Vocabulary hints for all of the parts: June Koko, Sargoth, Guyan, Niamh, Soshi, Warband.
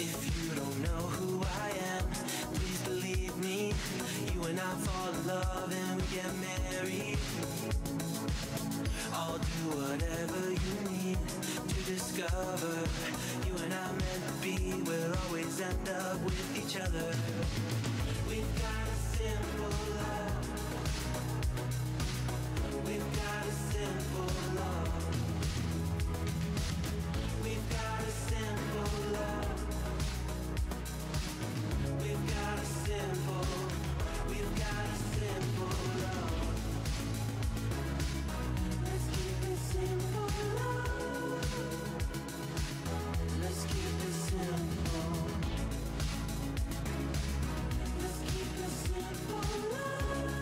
If you don't know who I am, please believe me. You and I fall in love and we get married. I'll do whatever you need to discover. You and I meant to be, we'll always end up with each other. We've got a simple love. We've got a simple love. We've got a simple love. We've got a simple. We've got a simple love. Let's keep it simple, love. Let's keep it simple. Let's keep it simple, love.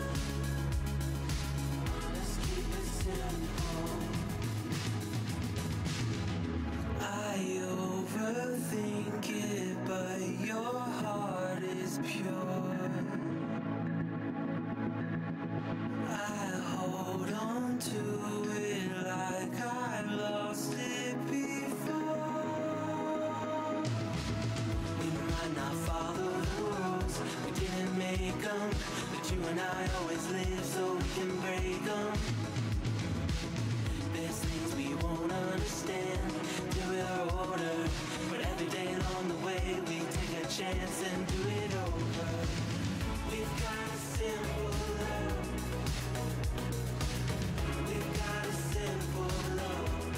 Let's keep it simple. I overthink it, but your heart is pure. I hold on to it like I've lost it before. We might not follow the rules, we didn't make them, but you and I always live so we can break them. There's things we won't understand our order, but every day along the way we take a chance and do it over. We've got a simple love. We've got a simple love.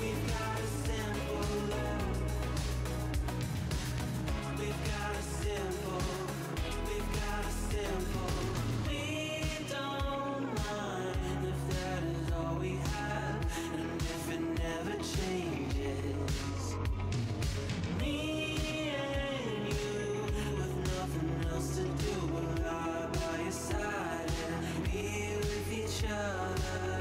We've got a simple love. We've got a simple. We've got a simple. We don't mind if that is all we have. It never changes. Me and you, with nothing else to do, we'll lie by your side and be with each other.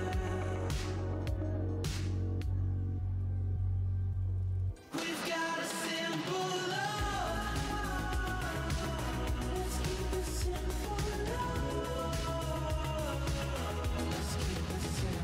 We've got a simple love. Let's keep it simple, love. Let's keep it simple, love.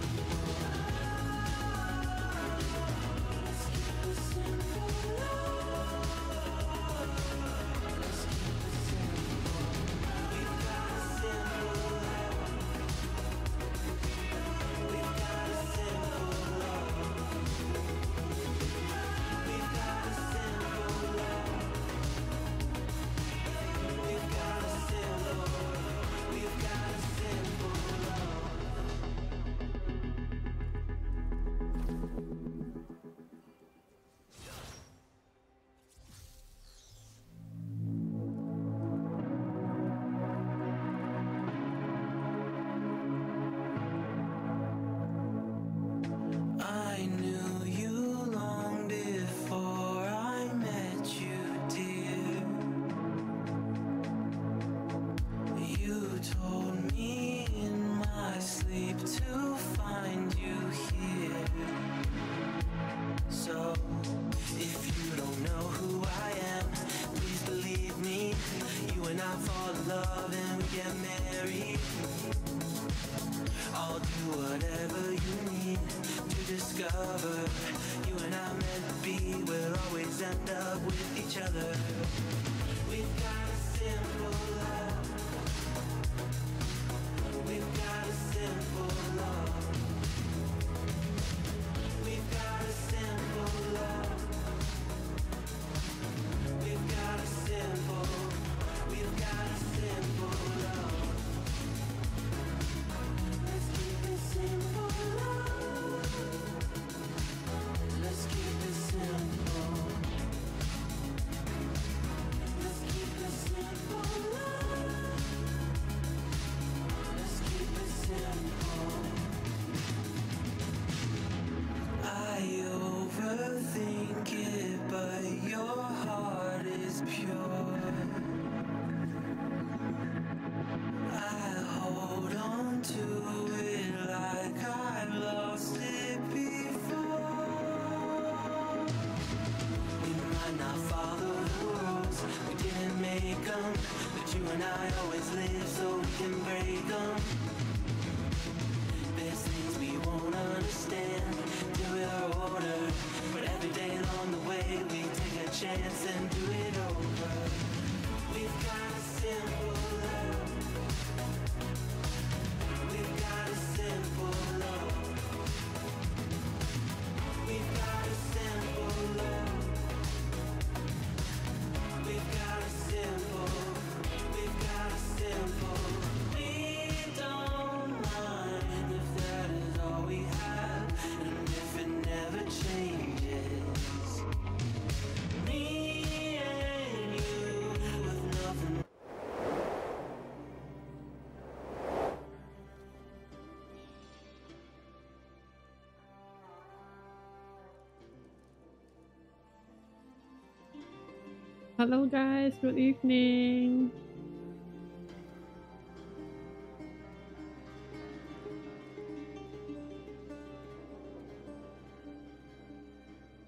Hello guys, good evening.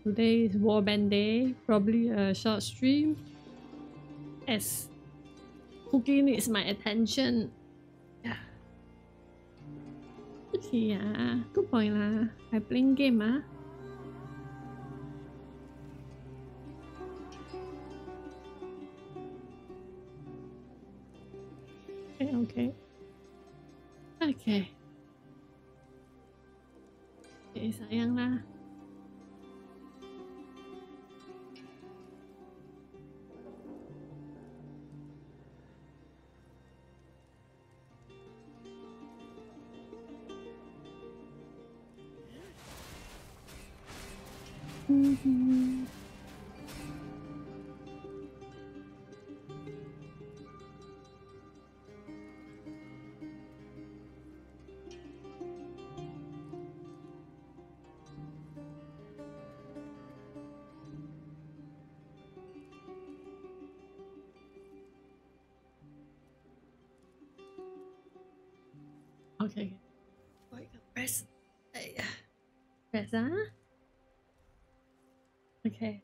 Today is Warband Day, probably a short stream as cooking needs my attention. Yeah, good point lah. I playing game ah. Okay. Okay, sayang lah. Okay. Oh, you can press. Press, huh? Okay. Okay.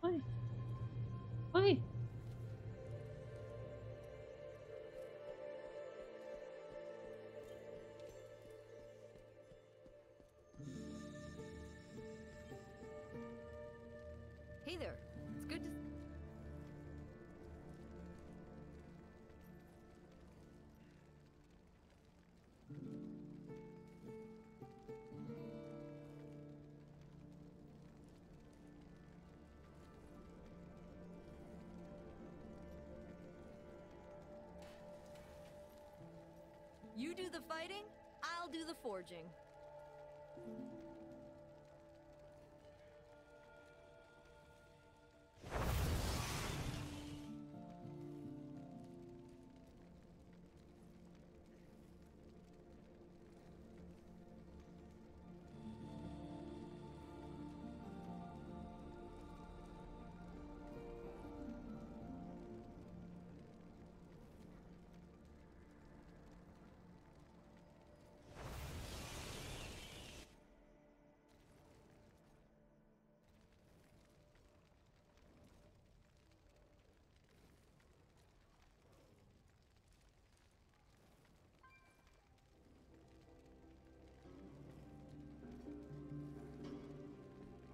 Why? Hey there. It's good to. You do the fighting, I'll do the forging.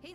Hey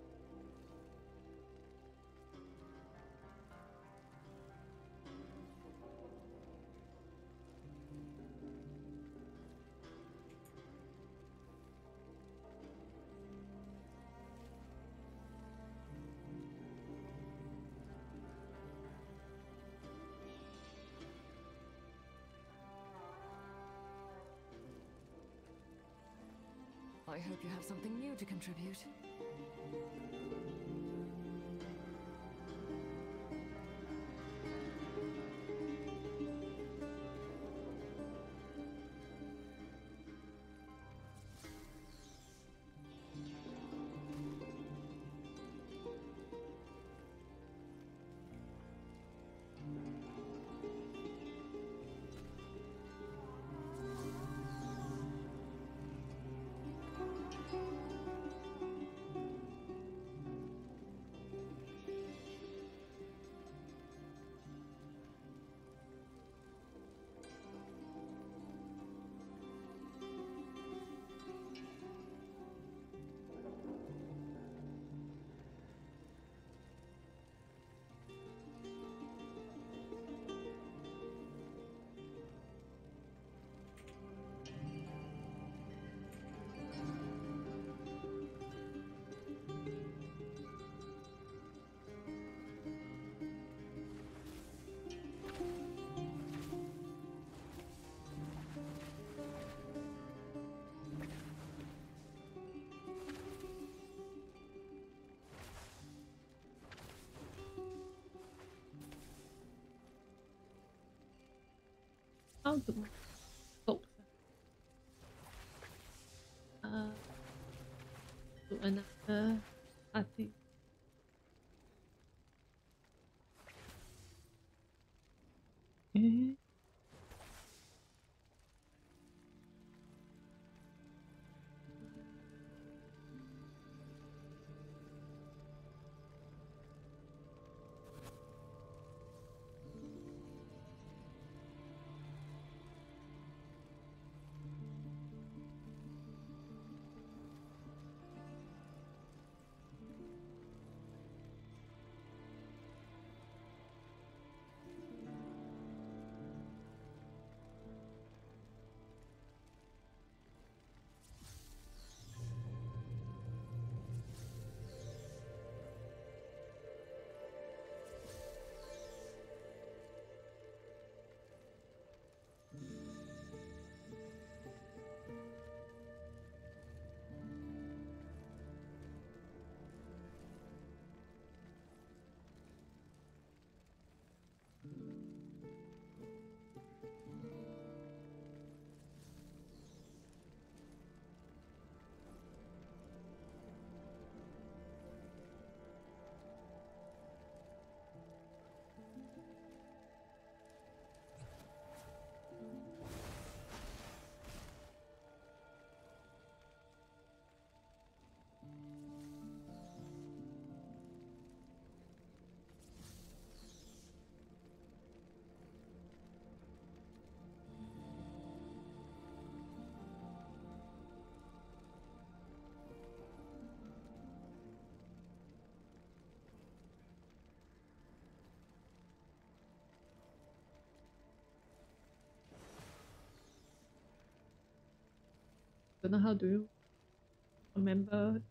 I hope you have something new to contribute. How do we sculpt that? So another party. Don't know how do you remember.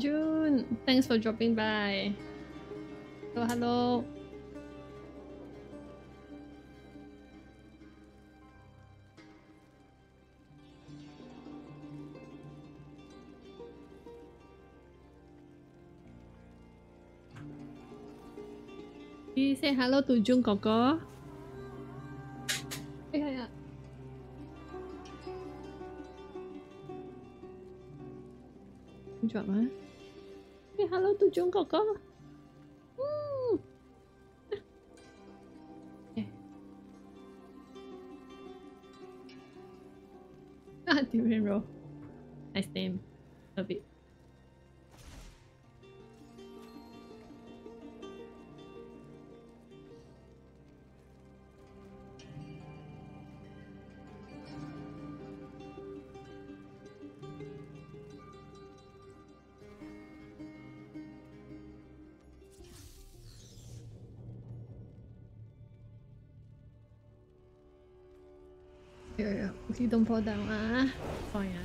June, thanks for dropping by. Hello, hello. You say hello to June Koko. Drop, huh? Say hello to June Koko. Okay. Ah, durian roll. Nice name. Love it. You don't fall down, ah. Oh yeah.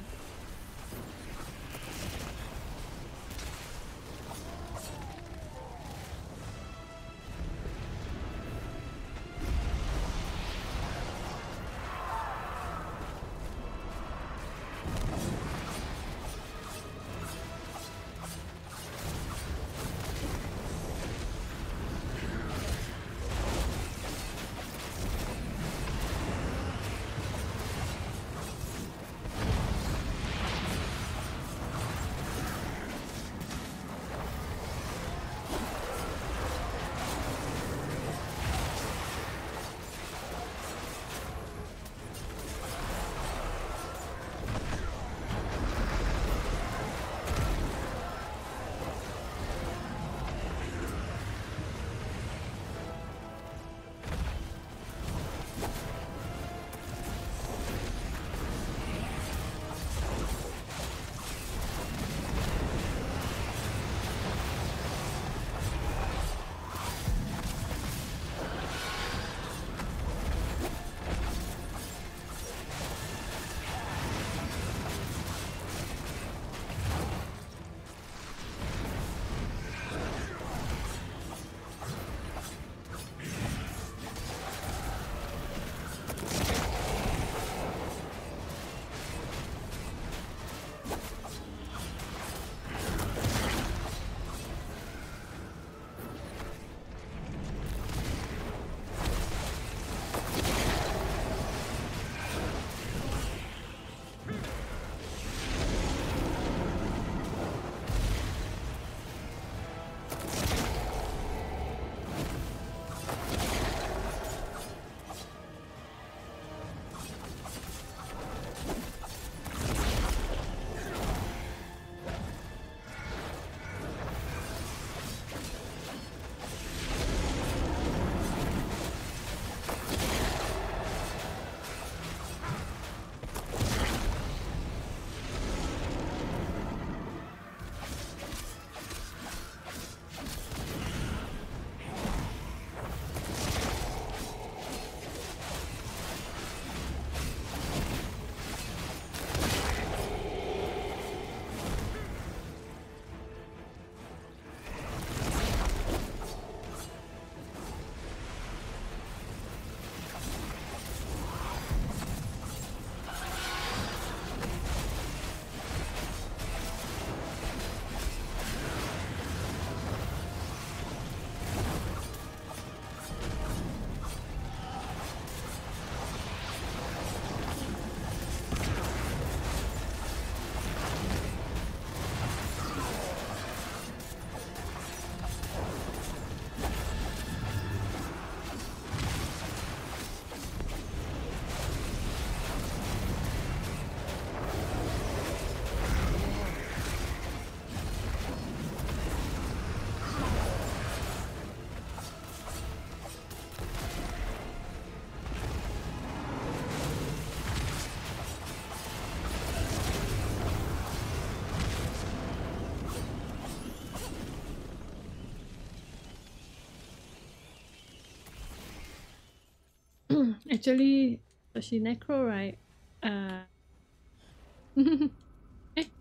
Actually, she necro, right?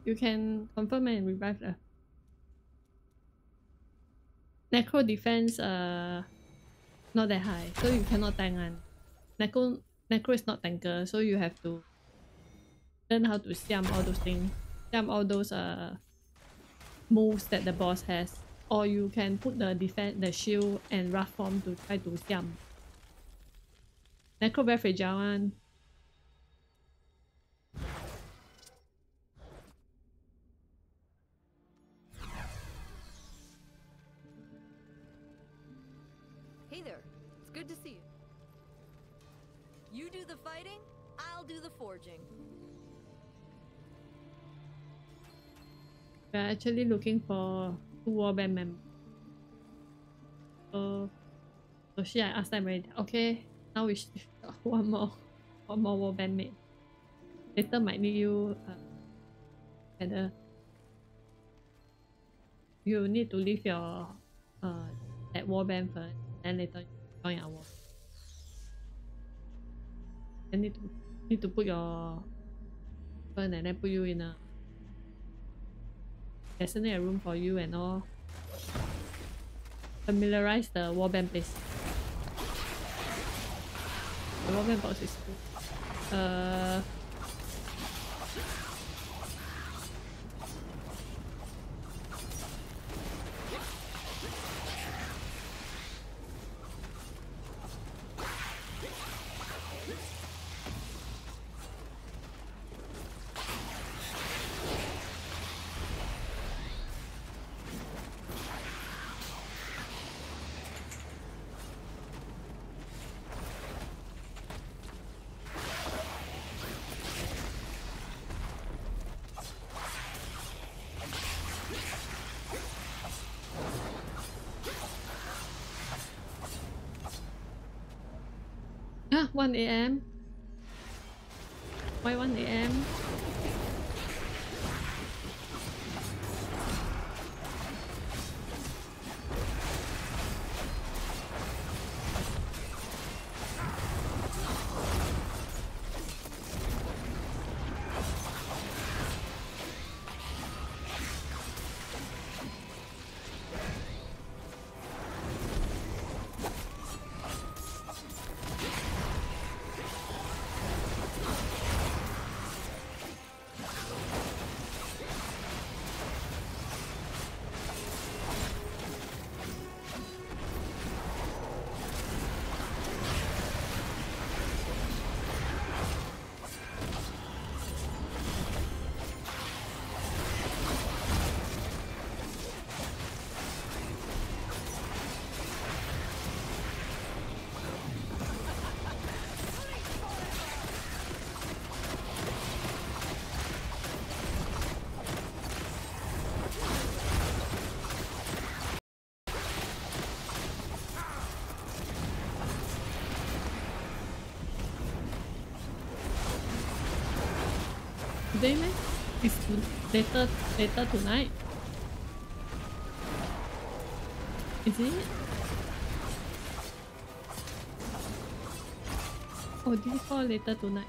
You can confirm and revive her. Necro defense not that high, so you cannot tank on. Necro is not tanker, so you have to learn how to siam all those things. Siam all those moves that the boss has. Or you can put the defense, the shield and rough form to try to siam. Necro very fragile one. Hey there, it's good to see you. You do the fighting, I'll do the forging. We are actually looking for 2 warband members. So she I asked them already. Okay, now we should got one more warband mate. Later might need you better. You need to leave your that warband first, and later you join our warband. Then need to put your burn and then put you in a designated room for you and all. Familiarize the warband place. The warband box is cool. Ah, 1 AM. Why 1 AM? Today, man? It's later tonight. Is it? Oh, this call later tonight.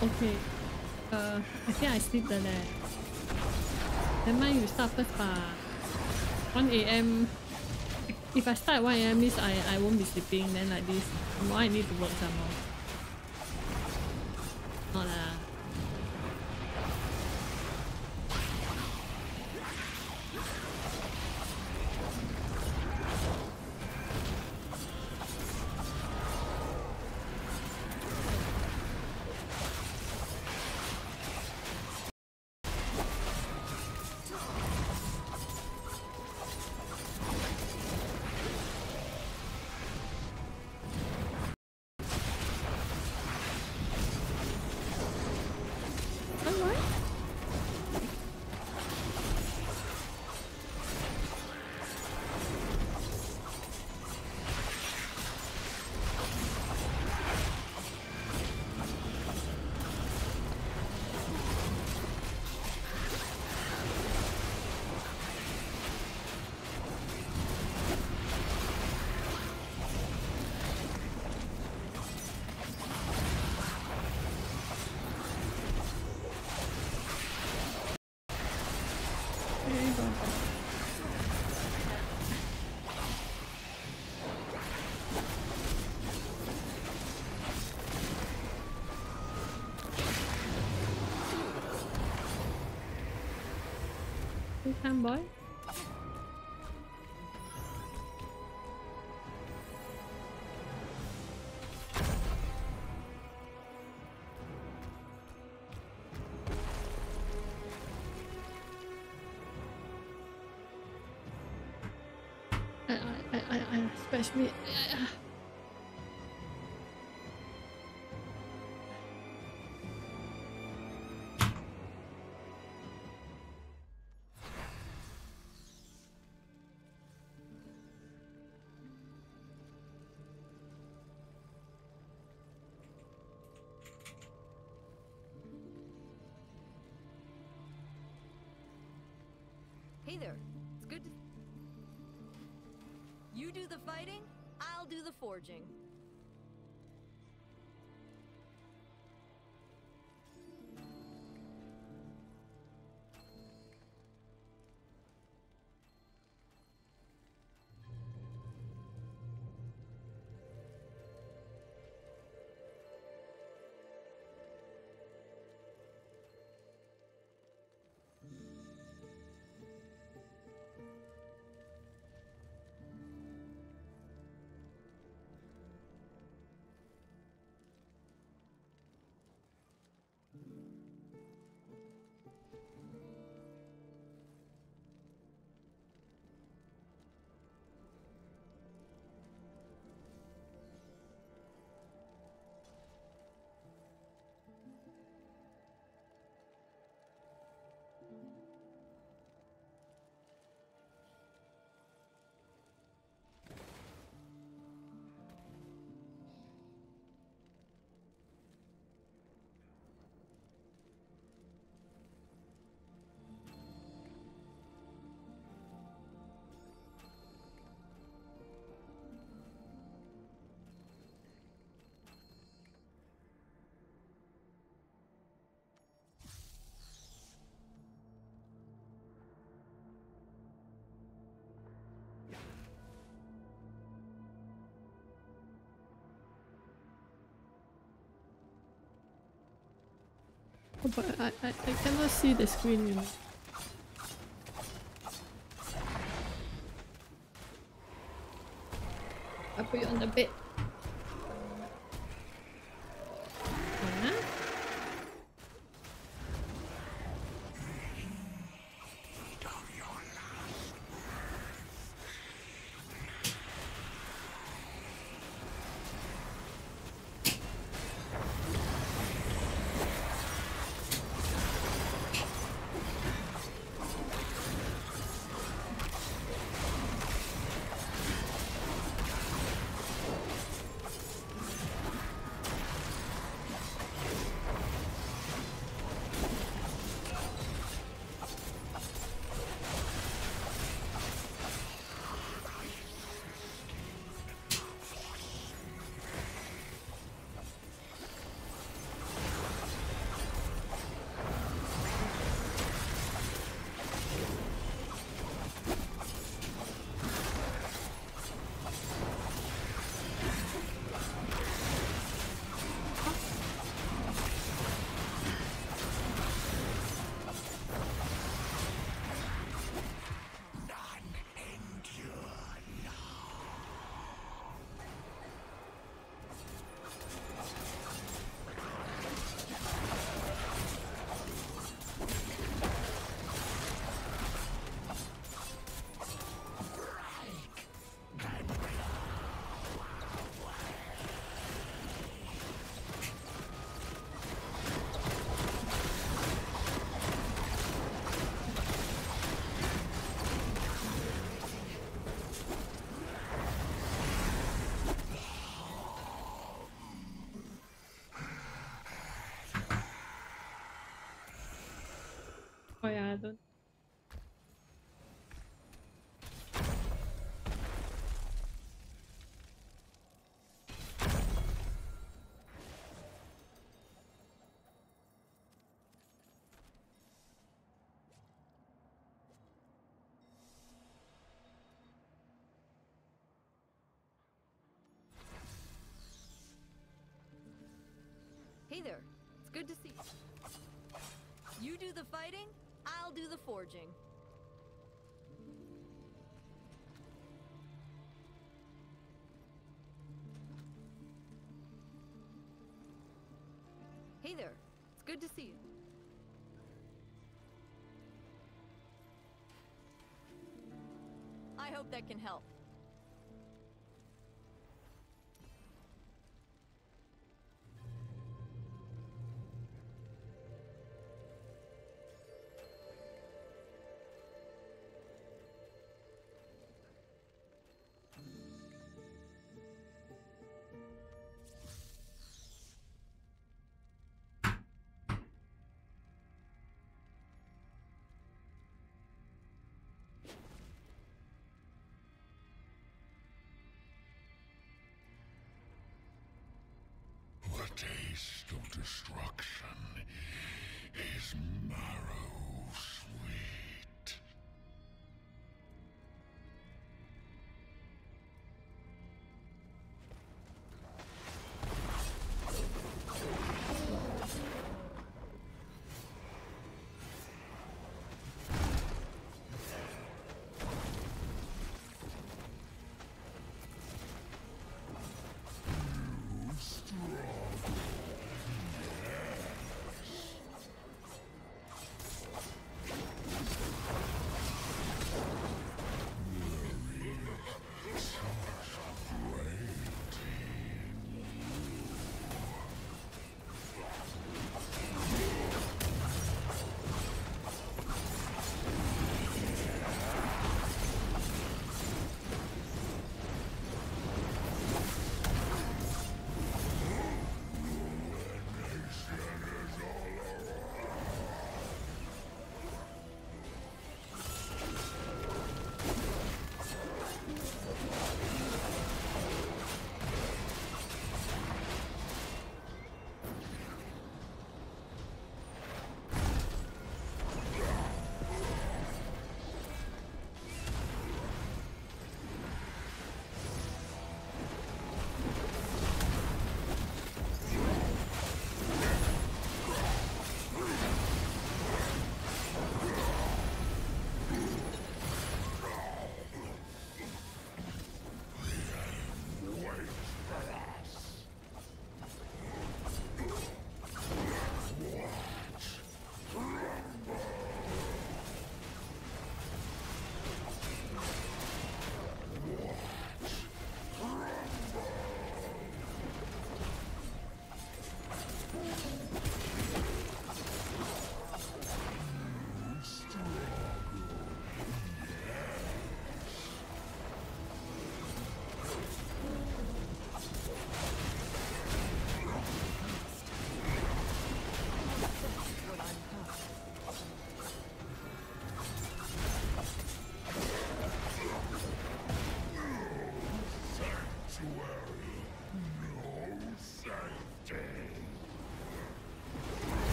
Okay, I think I sleep the lab. Never mind, you start first bar. 1 AM. If I start 1 AM, means I won't be sleeping. Then like this, tomorrow I need to work some more. Not lah. Fanboy. Especially. Hey there. It's good to. You do the fighting, I'll do the forging. Oh, but I cannot see the screen, you know. I put you on the bed. Oh yeah, I don't. Hey there. It's good to see you. You do the fighting? I'll do the forging. Hey there. It's good to see you. I hope that can help. The taste of destruction is marrow sweet.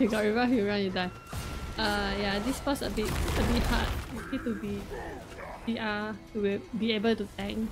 You got revived, you run, you die. Yeah, this boss a bit hard. You need to be PR to be able to tank.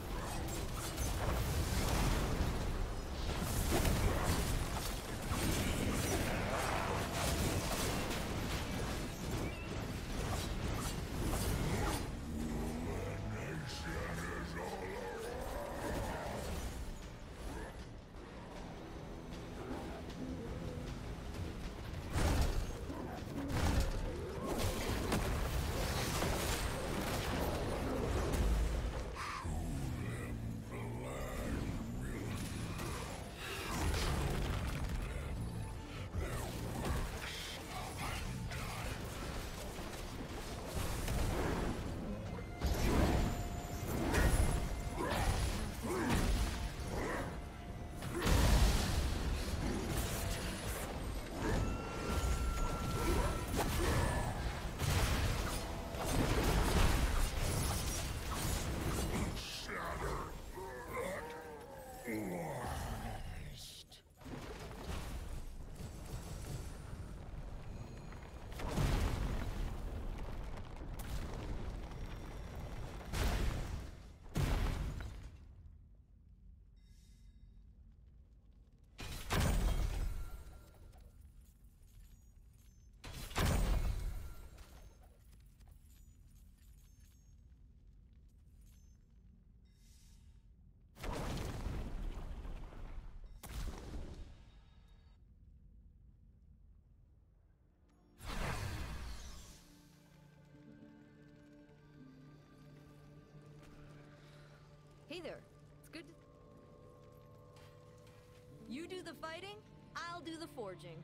Hey there. It's good to... You do the fighting, I'll do the forging.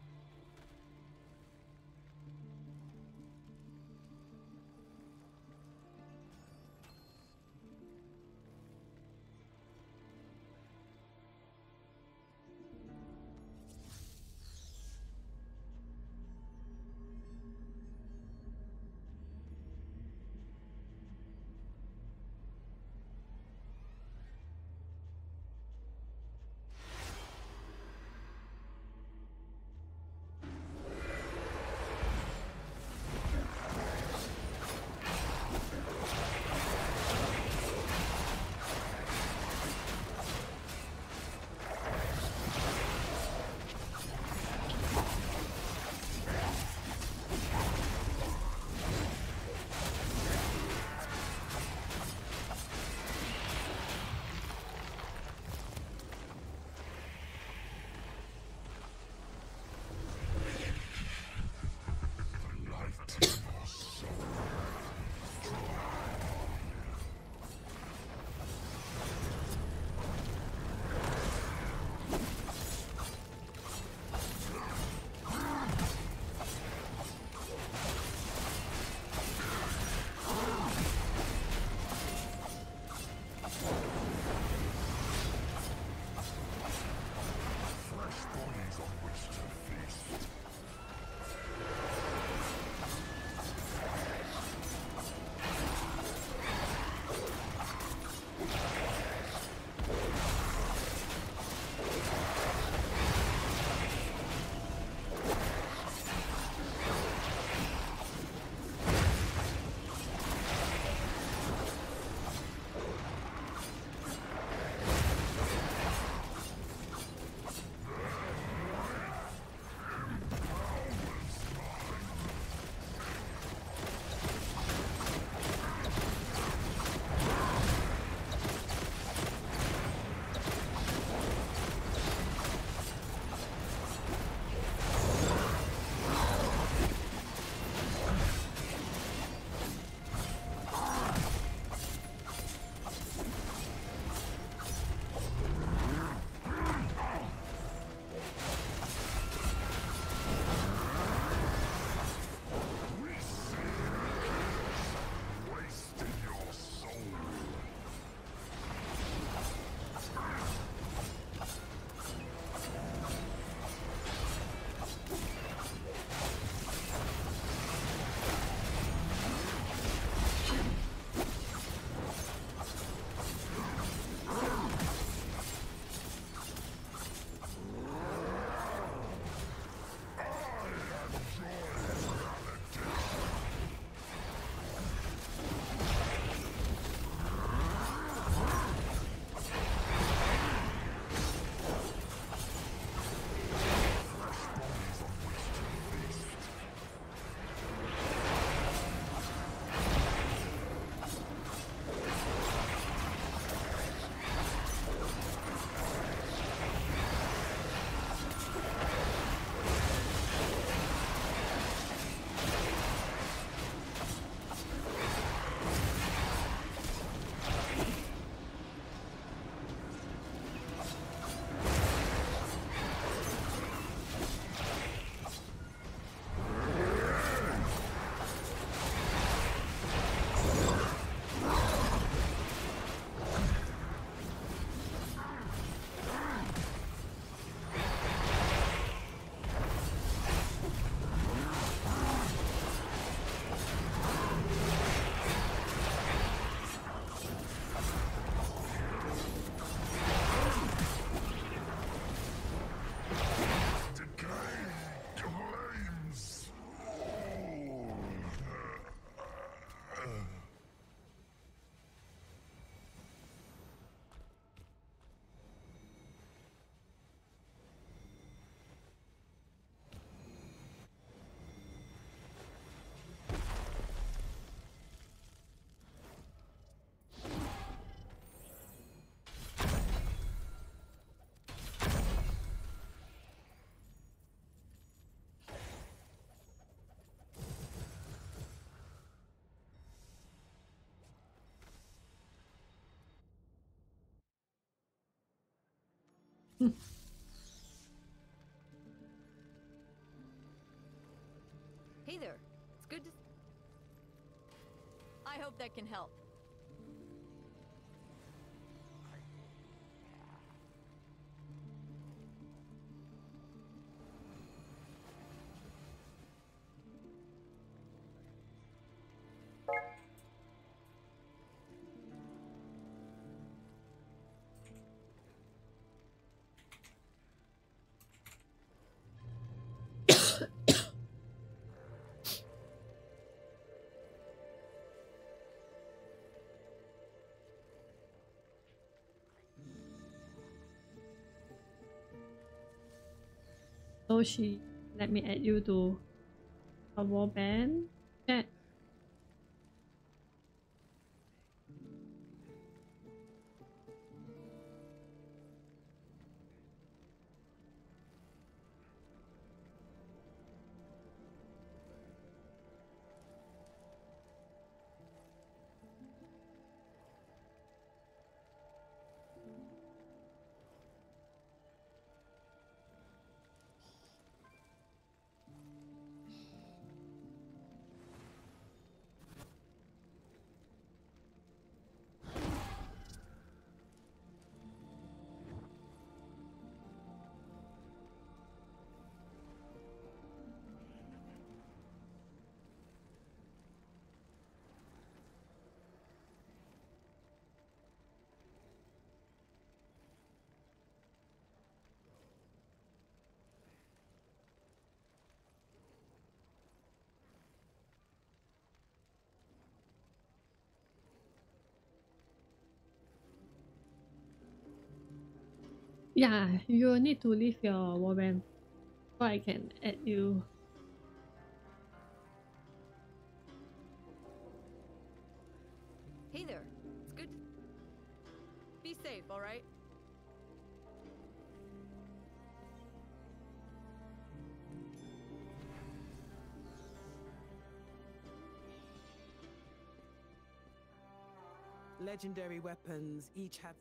Hey there. It's good to... I hope that can help. So she let me add you to a warband chat. Yeah, you need to leave your warband so I can add you. Hey there, it's good. Be safe, all right? Legendary weapons each have.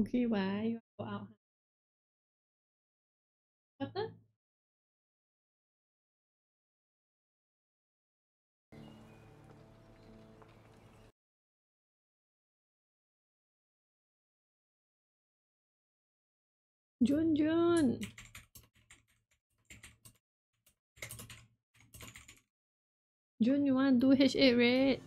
Okay, why you go out? What the? Jun. Jun, you want to do H8 raid?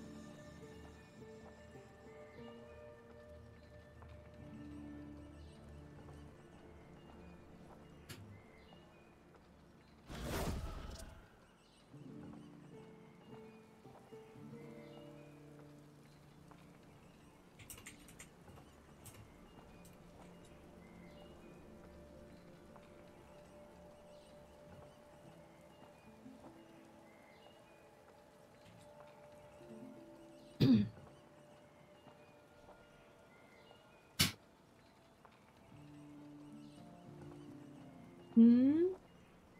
Hmm?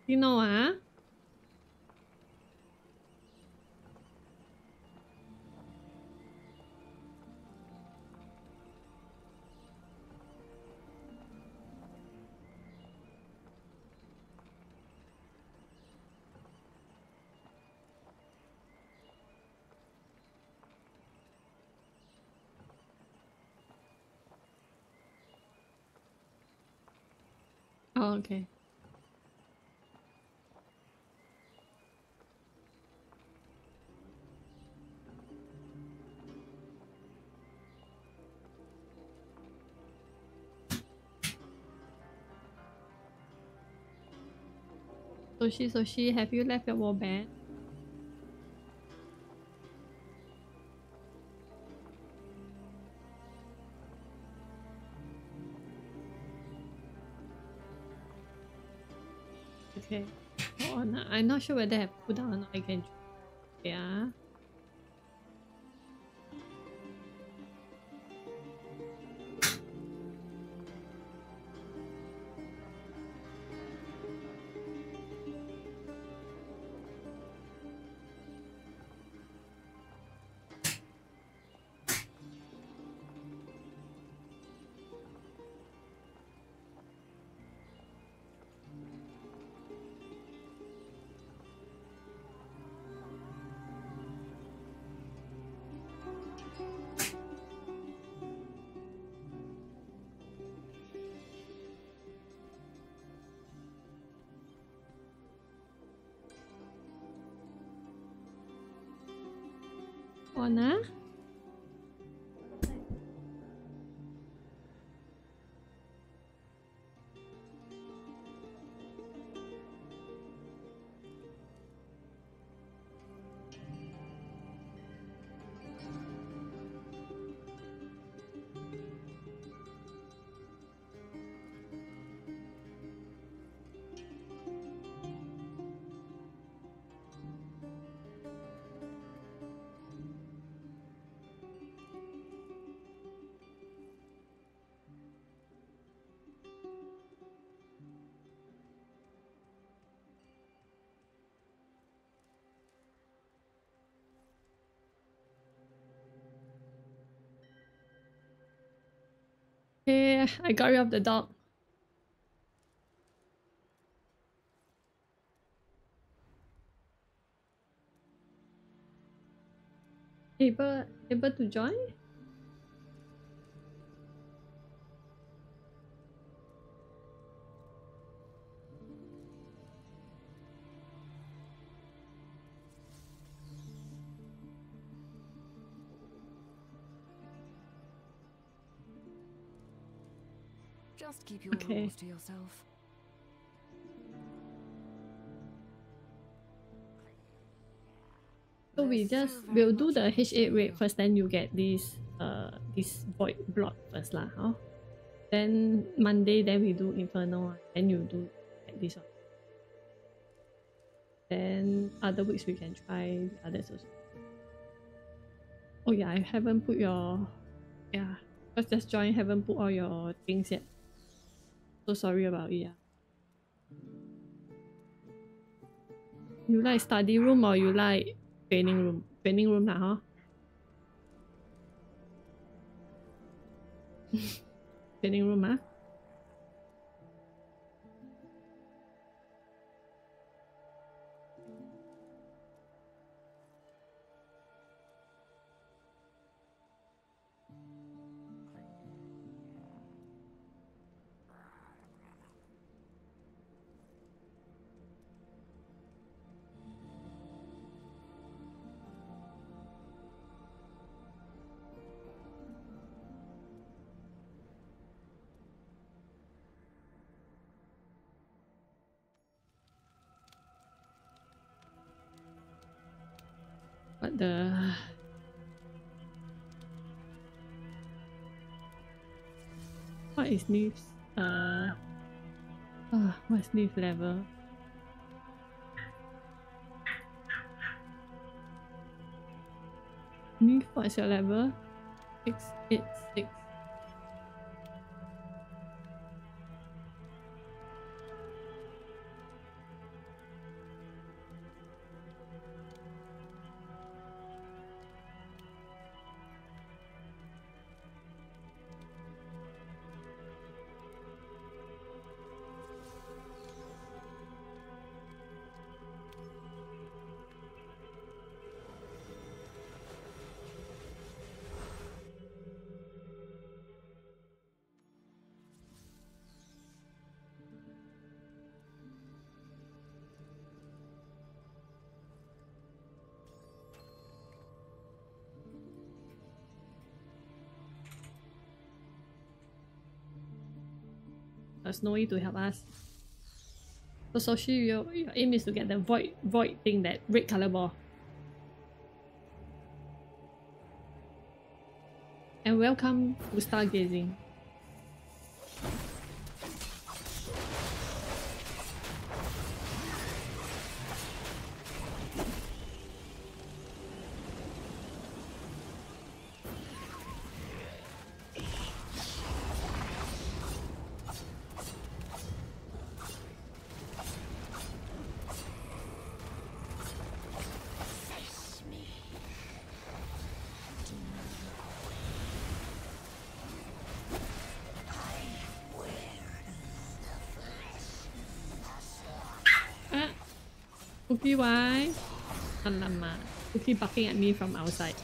You know, huh? Oh, okay. Soshi, have you left your warband? Okay, hold on. I'm not sure whether I have put down or not. I can. Yeah. Ona? I got rid of the dog. Able to join? Just keep your rules to yourself. So we'll do the H8 raid first, then you get this this void block first lah, huh? Then Monday, then we do Inferno, then you do like this one. Then other weeks we can try the others also. Oh yeah, I haven't put your just join, haven't put all your things yet. So sorry about it. Yeah. You like study room or you like training room? Training room lah, huh? Training room, huh? What is Niamh's what's Niamh's level? Niamh, what's your level? 686. There's no way to help us. So Soshi, your aim is to get the void thing, that red colour ball. And welcome to stargazing. Cookie, why? Alamak. Cookie barking at me from outside.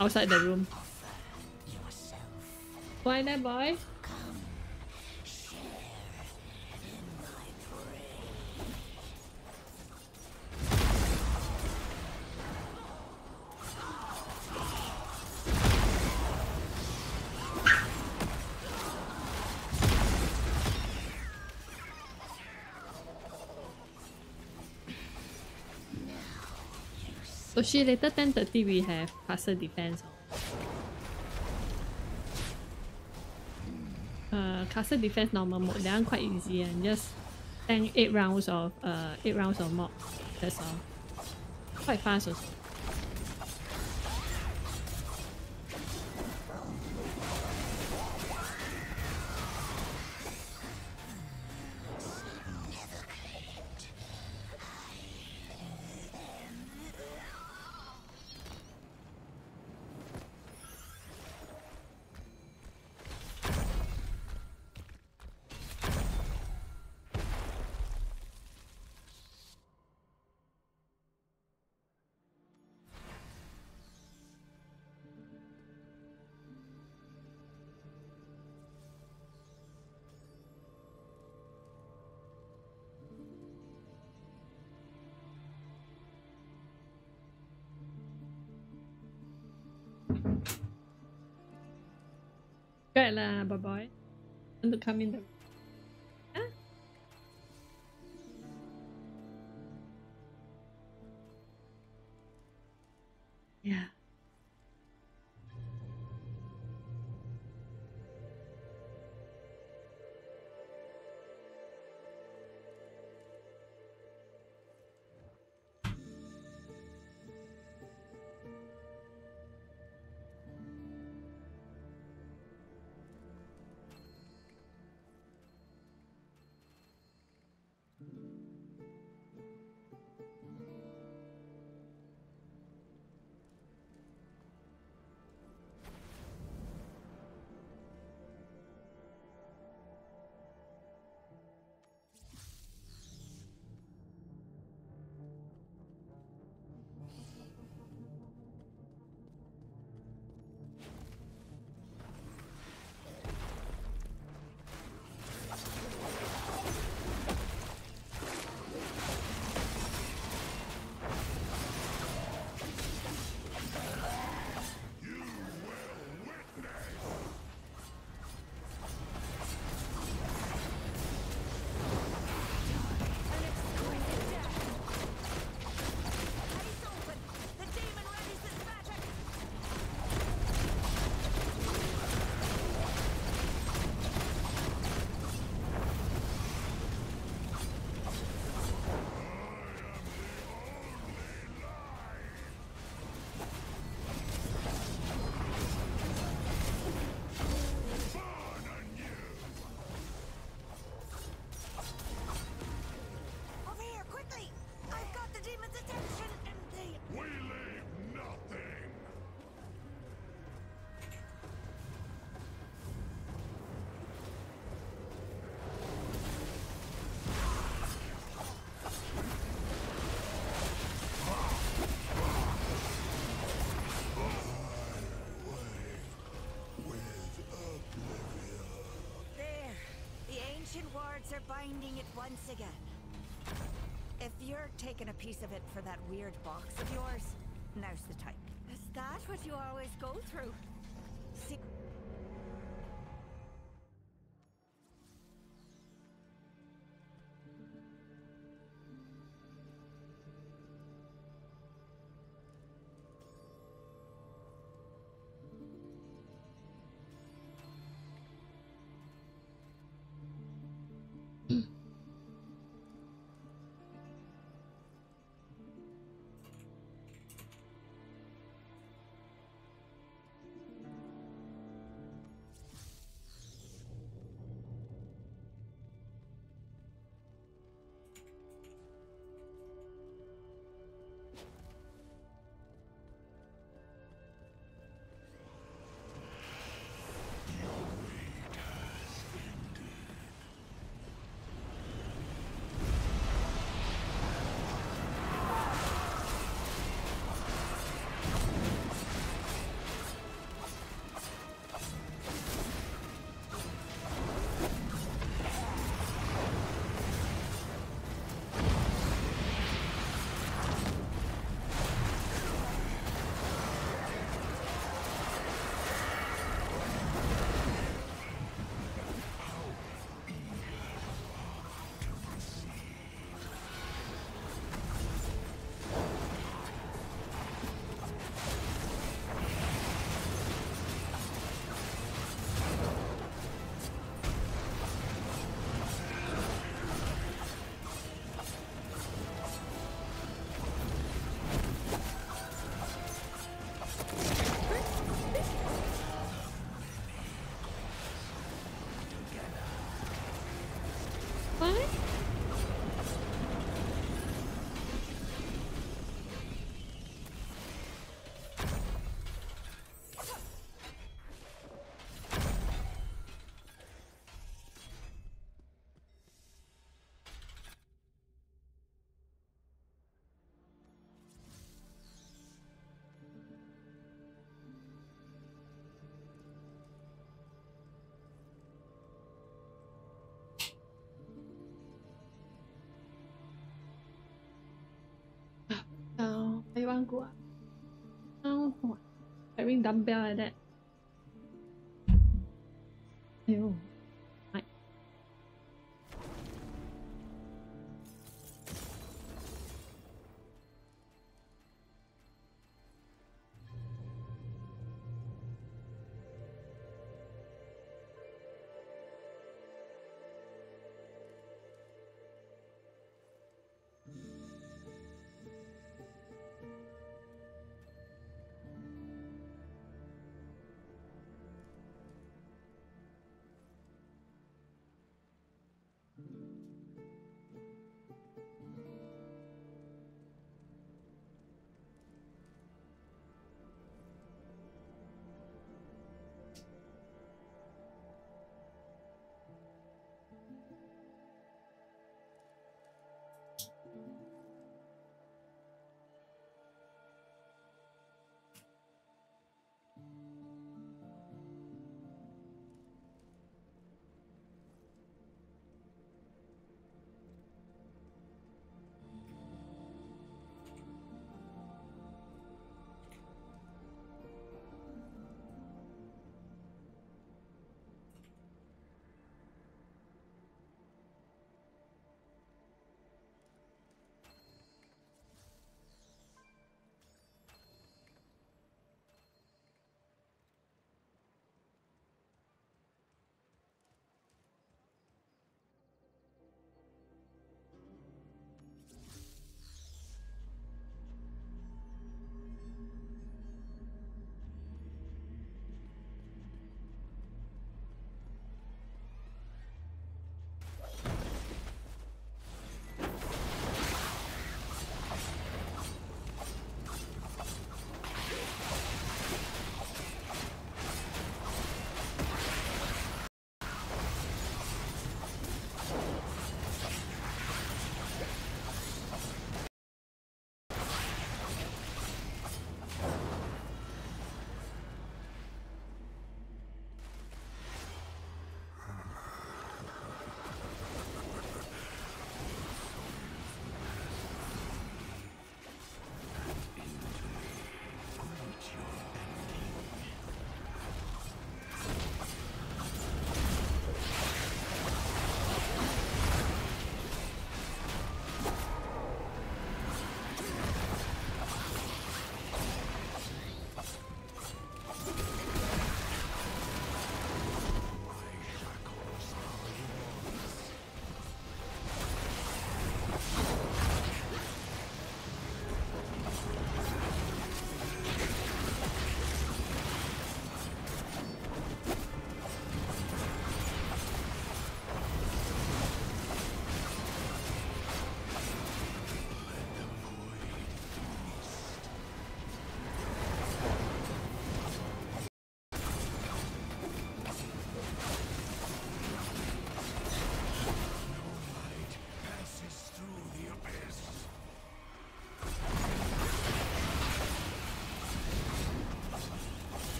Outside the room. Why that boy? She later 10:30 we have parcel defense. Castle defense normal mode, that one quite easy and just tank 8 rounds of mob. That's all. Quite fast also. Good lah, bye bye. Want to come in the room? Huh? Yeah. Are binding it once again. If you're taking a piece of it for that weird box of yours, now's the time. Is that what you always go through? I want to go up. Oh, what? Carrying dumbbell like that. Ew. Right.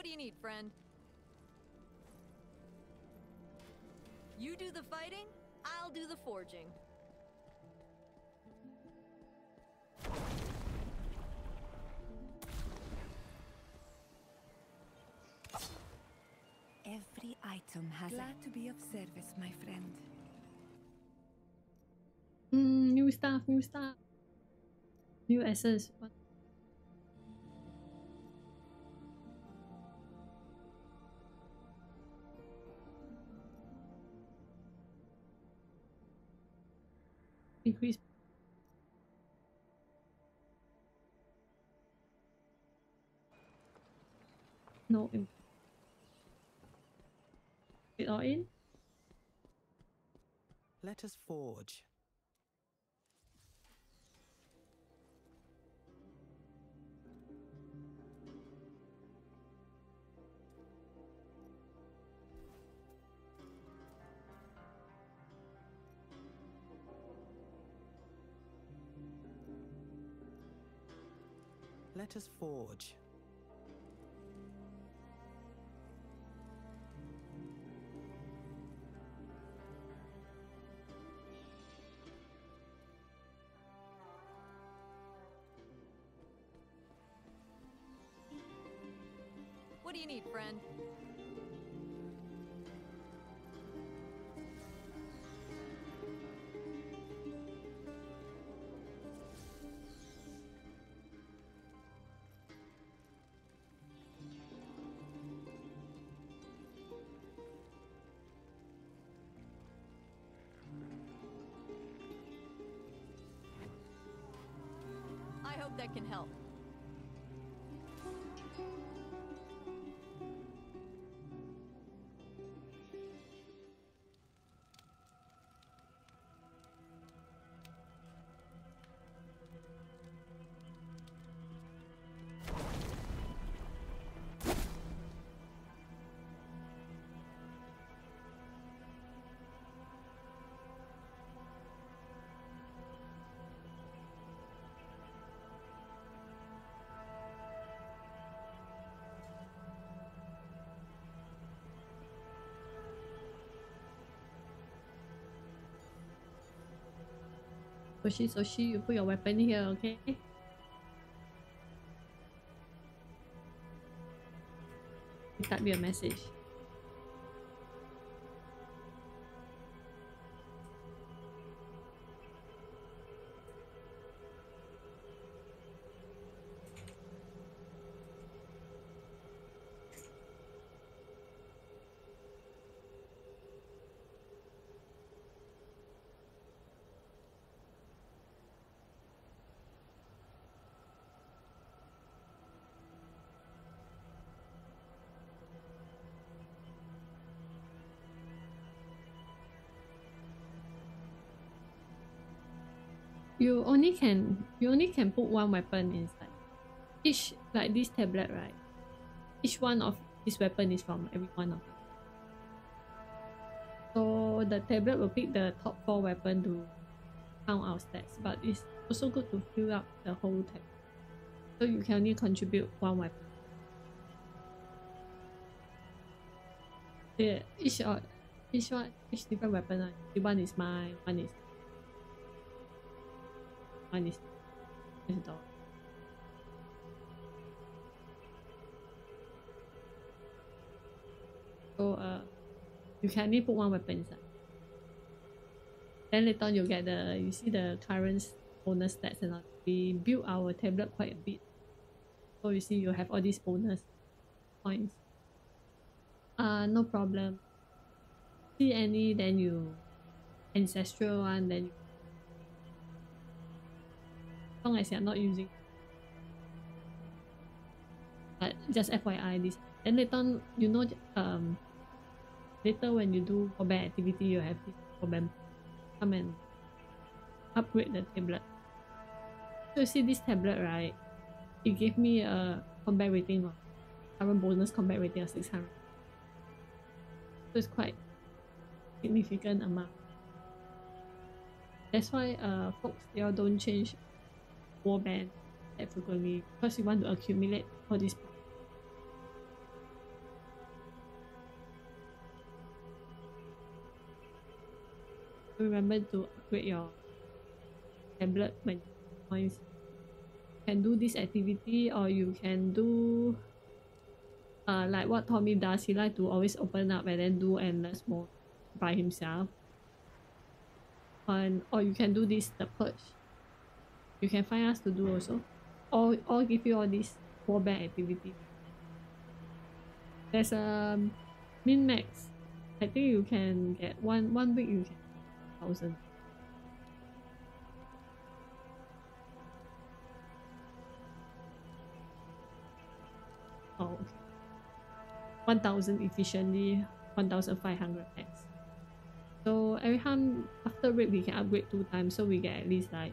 What do you need, friend? You do the fighting, I'll do the forging. Every item has. Glad to be of service, my friend. New staff, new staff. New SS. What? Increase. No. It all in. Let us forge. Let us forge. What do you need, friend? I hope that can help. Soshi, you put your weapon here, okay? Type me a message. You only can put one weapon inside. Each, like this tablet, right? Each one of this weapon is from every one of them. So the tablet will pick the top 4 weapon to count our stats, but it's also good to fill up the whole tablet. So you can only contribute one weapon. Yeah, each different weapon. One is mine. One is dog. So you can only put one weapon inside. Then later on you get the, you see the current bonus stats and all. We build our tablet quite a bit. So you see you have all these bonus points. No problem. See any, then you ancestral one, then you, as long as you're not using. But just FYI this. Then later on, you know, later when you do combat activity, you have this problem. Come and upgrade the tablet. So you see this tablet, right? It gave me a combat rating of current bonus combat rating of 600. So it's quite significant amount. That's why folks, they all don't change warband that frequently because you want to accumulate all these. remember to upgrade your tablet when you can do this activity, or you can do like what Tommy does. He likes to always open up and then do endless more by himself. And, or you can do this, the purge. You can find us to do also. Or give you all these four bad activity. There's a min-max. I think you can get one week you can get 1,000. Oh, okay. 1,000 efficiently, 1,500 max. So every time after raid we can upgrade 2 times, so we get at least like,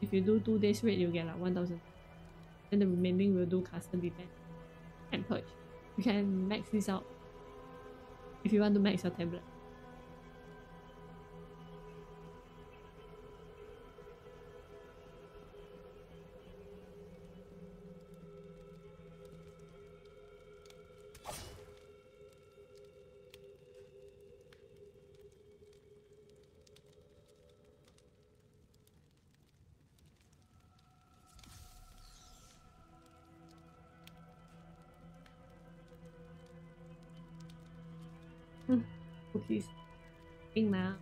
if you do 2 days raid, you get like 1,000. Then the remaining will do custom event and purge. You can max this out if you want to max your tablet. Cookies. Ping now.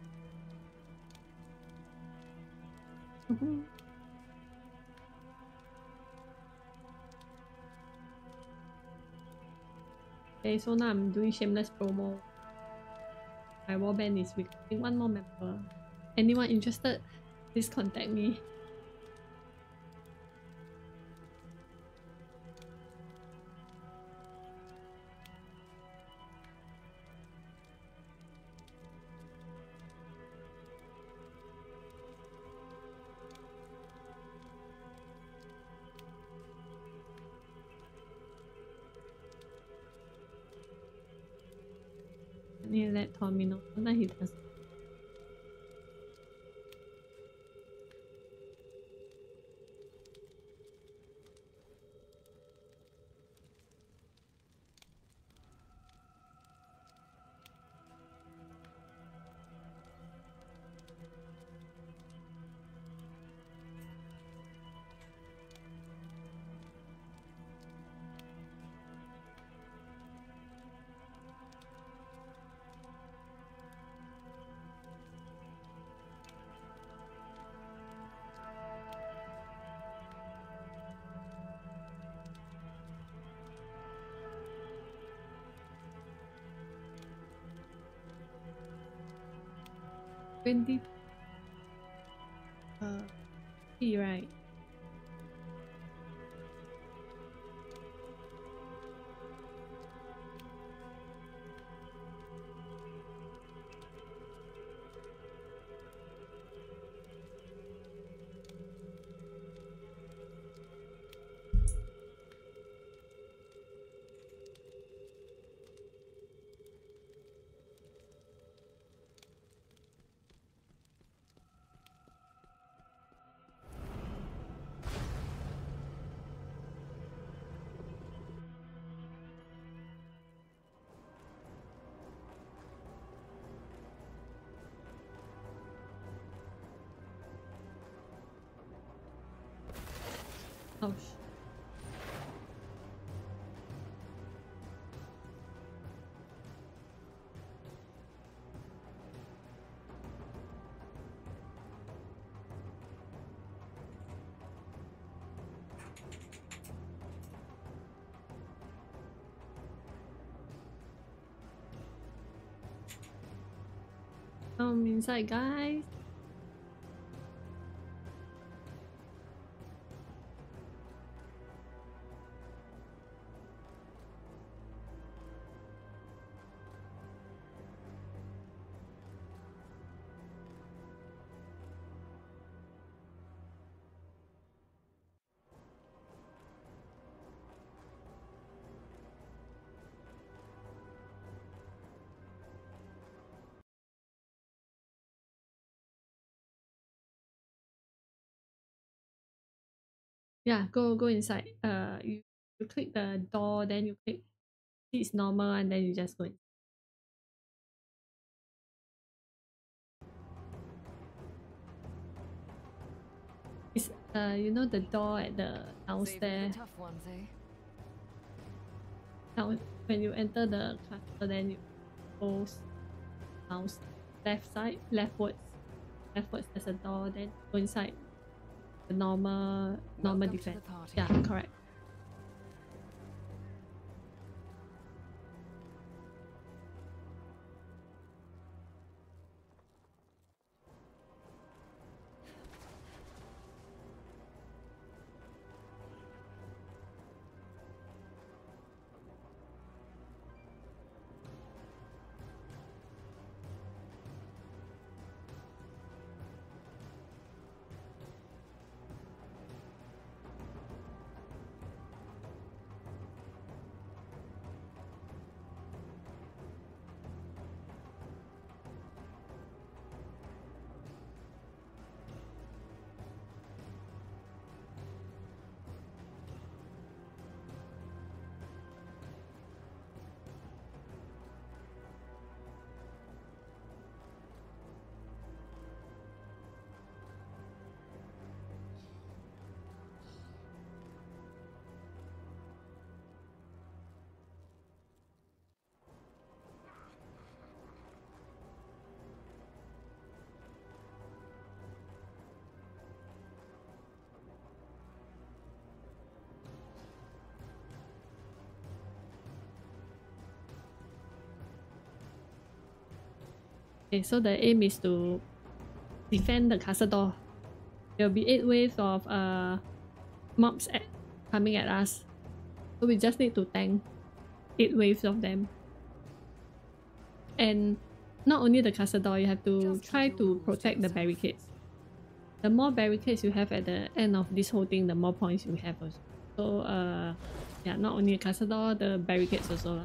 Okay, so now I'm doing shameless promo. My warband is recruiting 1 more member. Anyone interested, please contact me. Tommy, no, that he does. You're right. Oh, come inside, guys. Yeah, go inside. You click the door, then you click it's normal, and then you just go in. You know the door at the downstairs. The tough ones, eh? Down, when you enter the castle, then you go downstairs, left side, leftwards. There's a door. Then go inside. The normal defense. Yeah, correct. Okay, so the aim is to defend the castle door. There will be 8 waves of mobs coming at us. So we just need to tank 8 waves of them. And not only the castle door, you have to try to protect the barricades. The more barricades you have at the end of this whole thing, the more points you have also. So yeah, not only the castle door, the barricades also lah.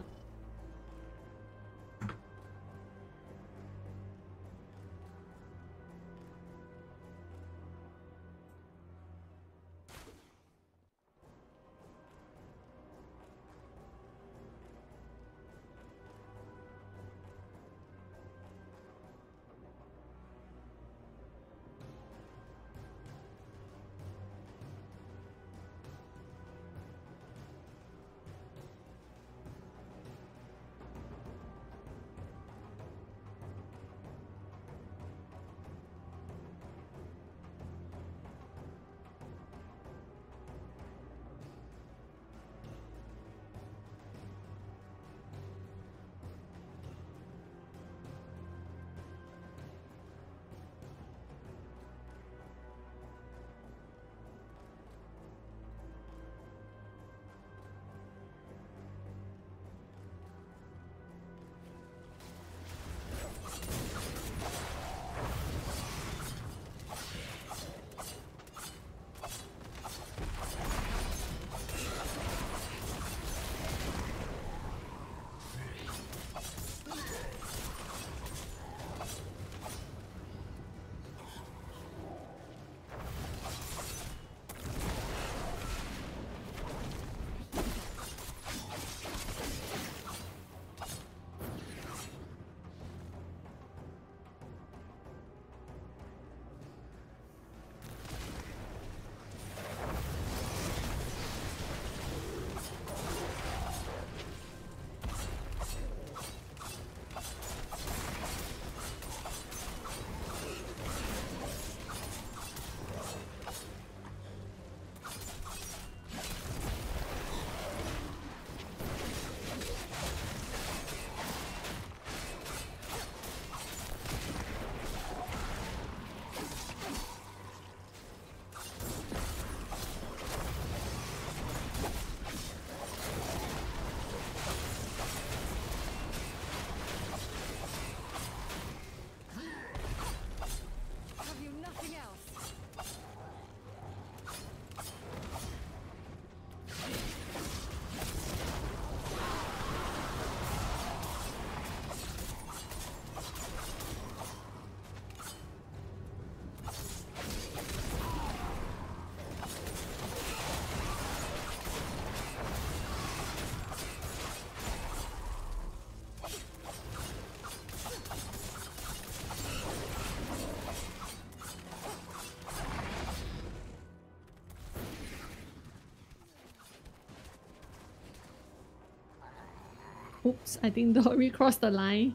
Oops, I think Dory crossed the line.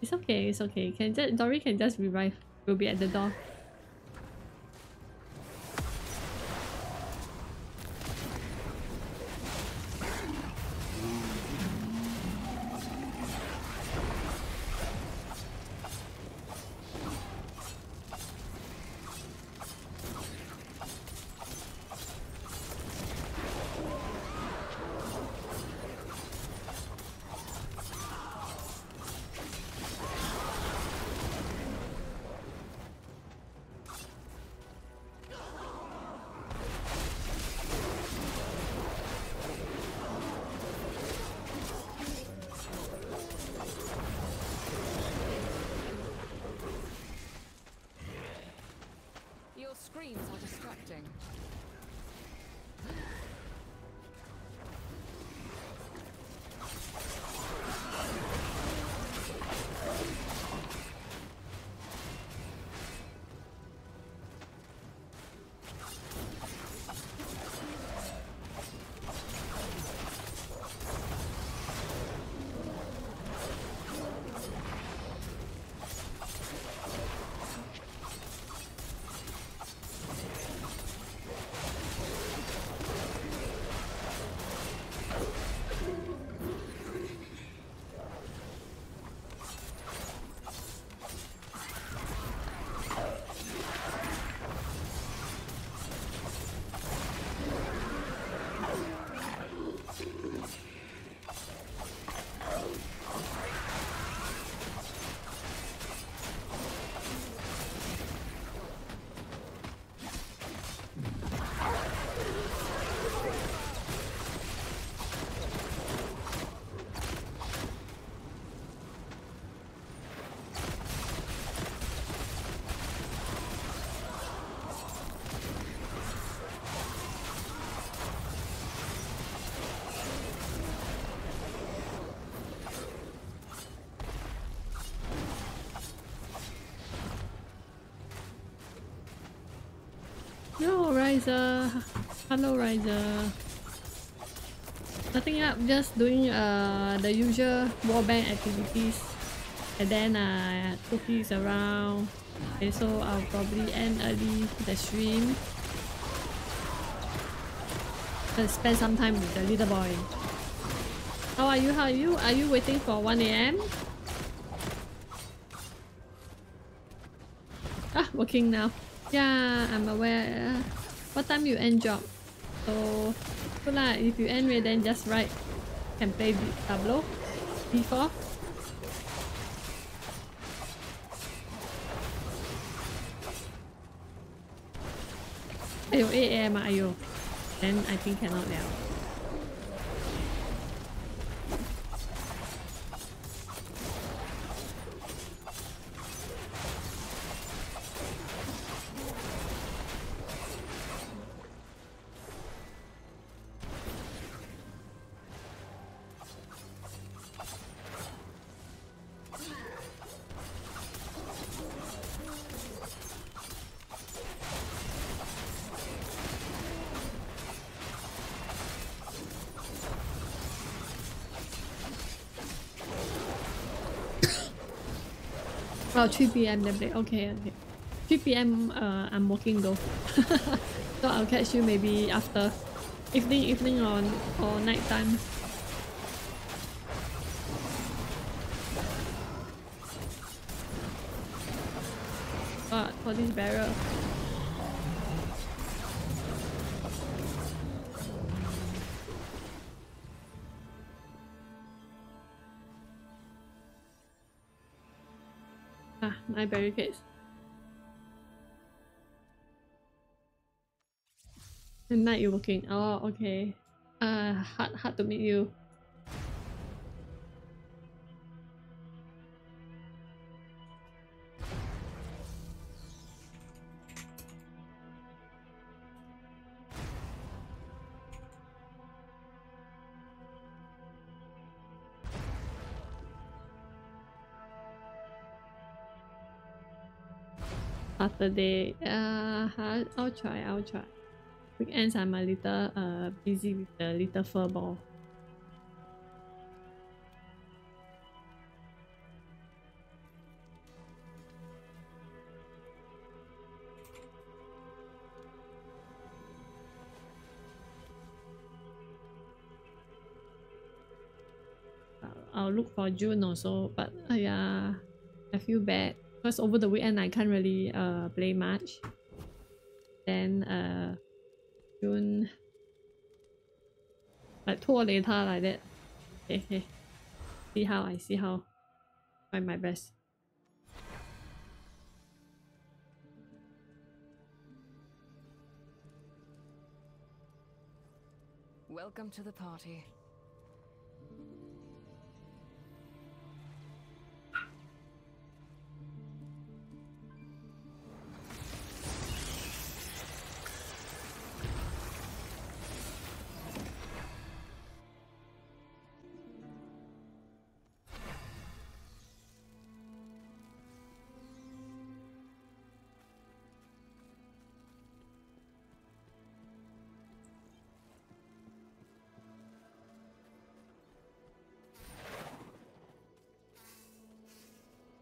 It's okay, it's okay. Dory can just revive. We'll be at the door. Riser. Hello Riser. Nothing up, just doing the usual warband activities, and then cookies around. Okay, so I'll probably end early the stream. I'll spend some time with the little boy. How are you? How are you? Are you waiting for 1 AM? Ah, working now. Yeah, I'm aware. What time you end job? So good lah, if you end late then just write. Can play Tableau before. Ayo, 8 AM ayo. Then I think cannot now. Oh, 3 PM then play. Okay, okay. 3 PM I'm working though. So I'll catch you maybe after evening or night time. But for this barrel. My barricades. At night you're working. Oh, okay. Hard to meet you. Saturday, I'll try. Weekends I'm a little busy with the little furball. I'll look for June also, but yeah, I feel bad because over the weekend I can't really play much. Then June, like 2 or later like that. Okay. See how. Try my best. Welcome to the party.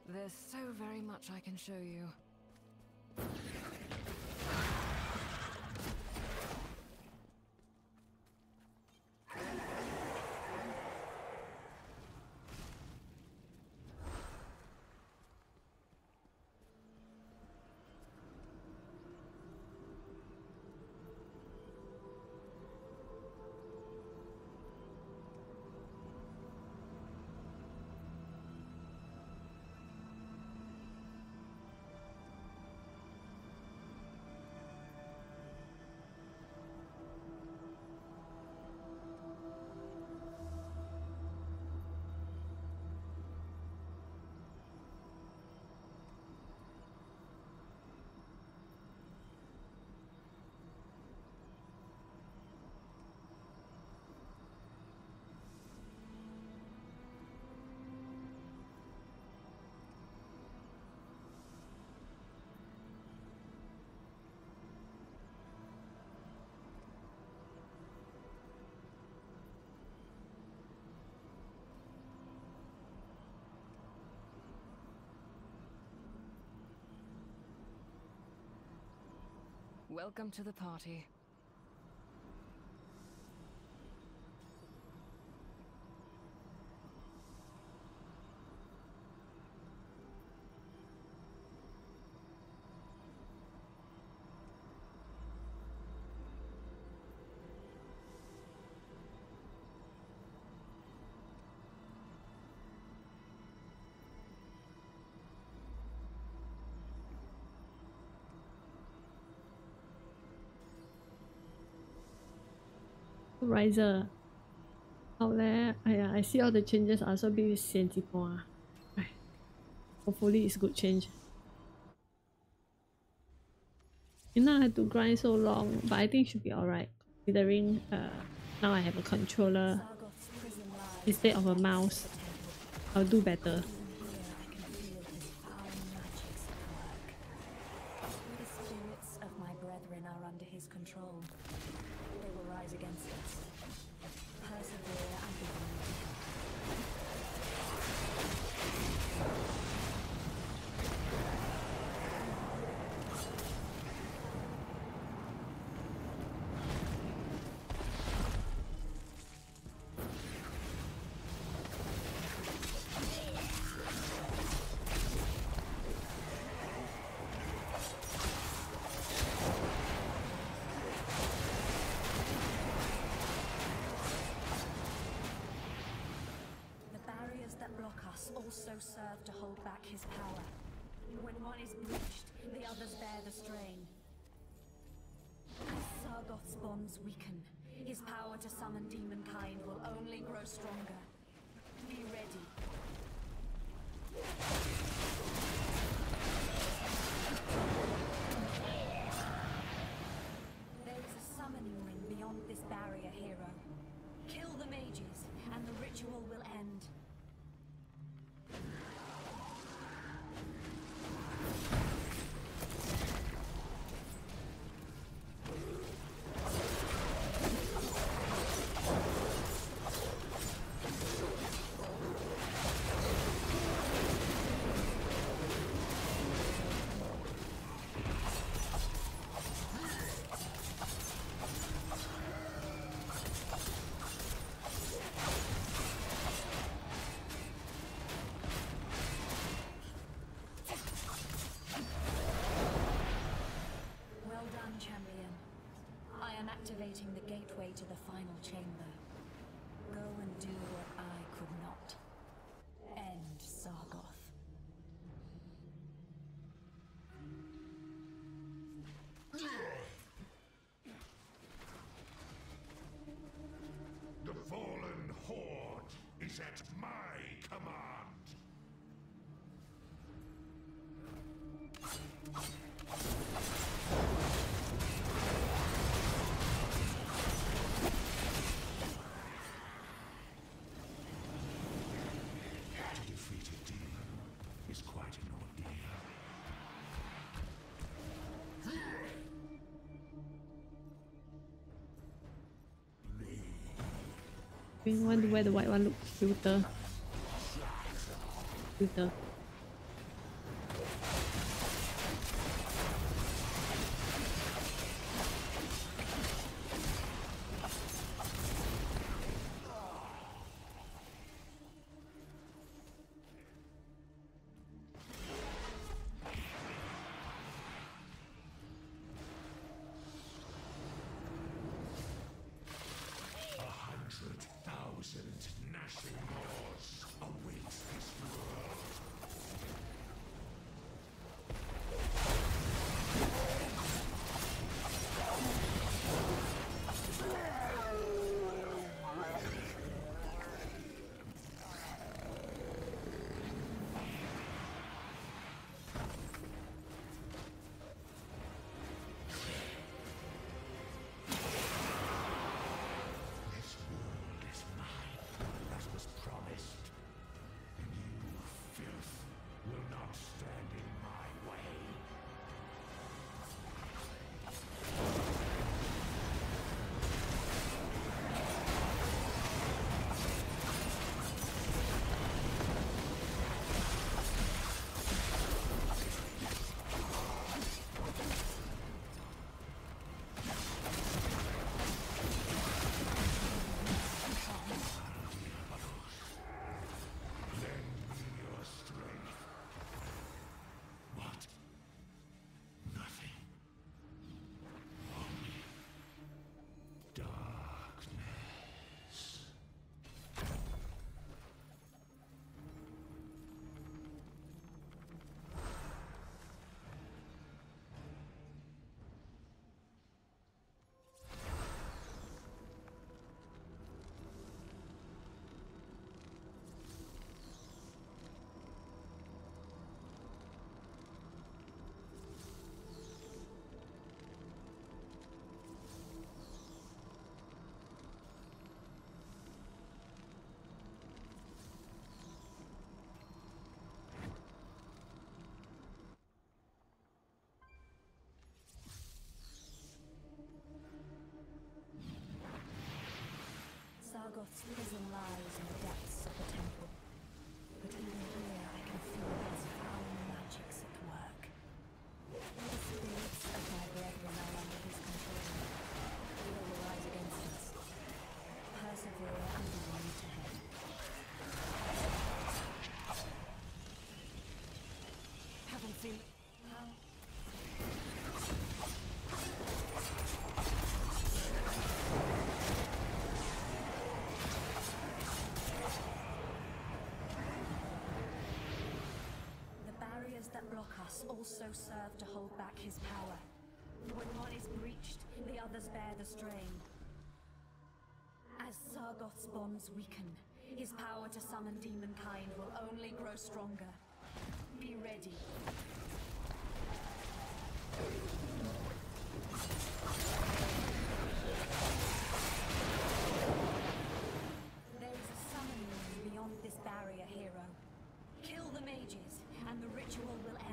There's so very much I can show you. Welcome to the party. Riser out there. I see all the changes are so big. Hopefully it's good change. You know, I had to grind so long, but I think it should be alright considering now I have a controller instead of a mouse. I'll do better. Also serve to hold back his power. When one is breached, the others bear the strain. As Sargoth's bonds weaken, his power to summon demonkind will only grow stronger. Be ready. is at my command. Green one where the white one looks cuter. Sargoth's prison lies in the depths of the temple, but even here I can feel his foul magics at work. All the spirits of my brethren are under his control. They will rise against us. Persevere and the road ahead. Haven't seen. Also serve to hold back his power. When one is breached, the others bear the strain. As Sargoth's bonds weaken, his power to summon demonkind will only grow stronger. Be ready. There is a summoning room beyond this barrier, hero. Kill the mages, and the ritual will end.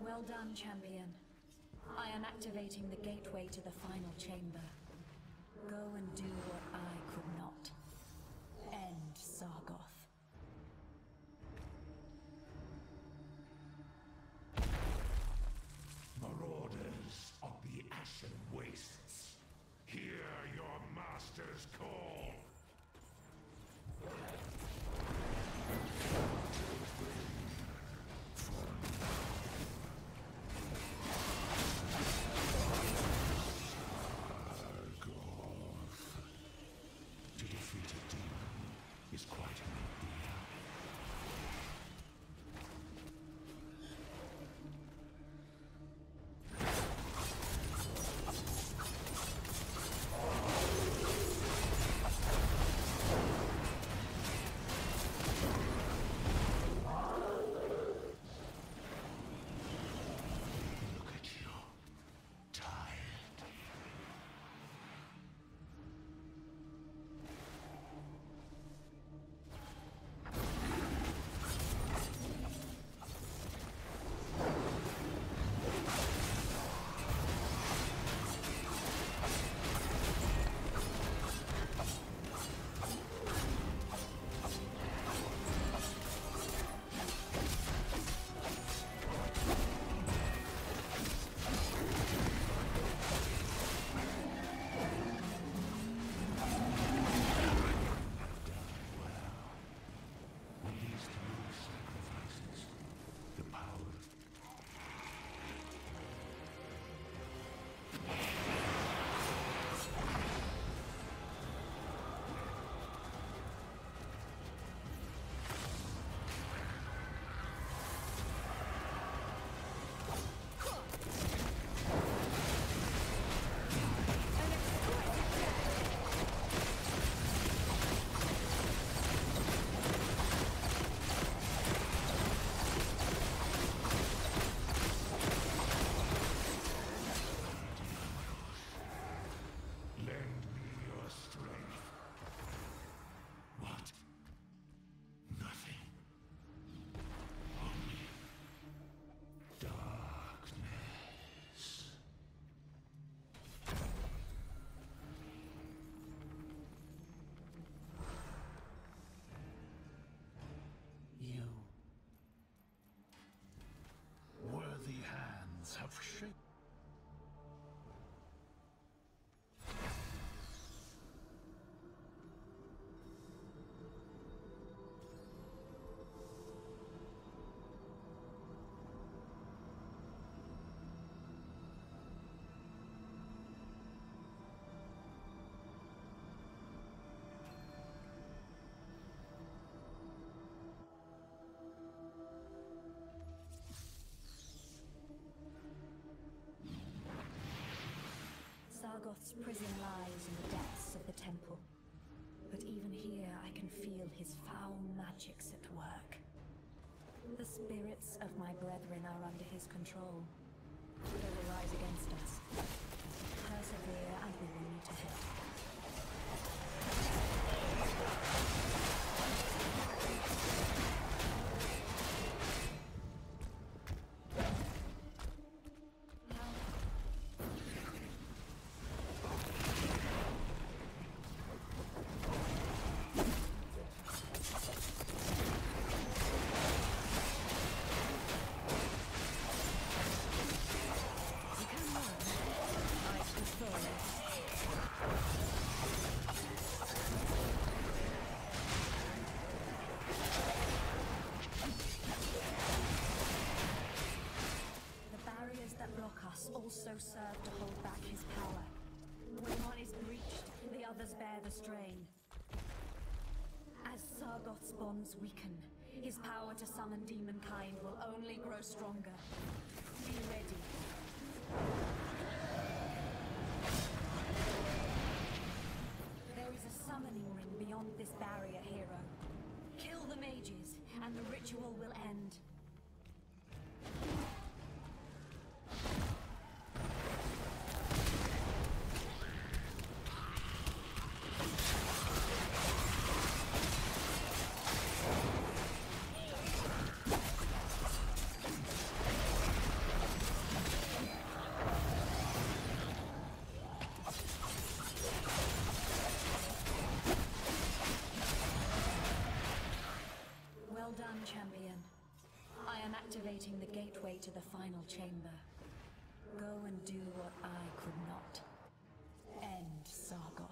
Well done, champion. I am activating the gateway to the final chamber. Go and do what I could not. End Sargoth. Marauders of the Ashen Wastes, hear your master's call. Sargoth's prison lies in the depths of the temple. But even here, I can feel his foul magics at work. The spirits of my brethren are under his control. They will rise against us. Persevere and we will meet ahead. Also serve to hold back his power. When one is breached, the others bear the strain. As Sargoth's bonds weaken, his power to summon demonkind will only grow stronger. Be ready. There is a summoning ring beyond this barrier, hero. Kill the mages, and the ritual will end. Activating the gateway to the final chamber. Go and do what I could not. End Sargoth.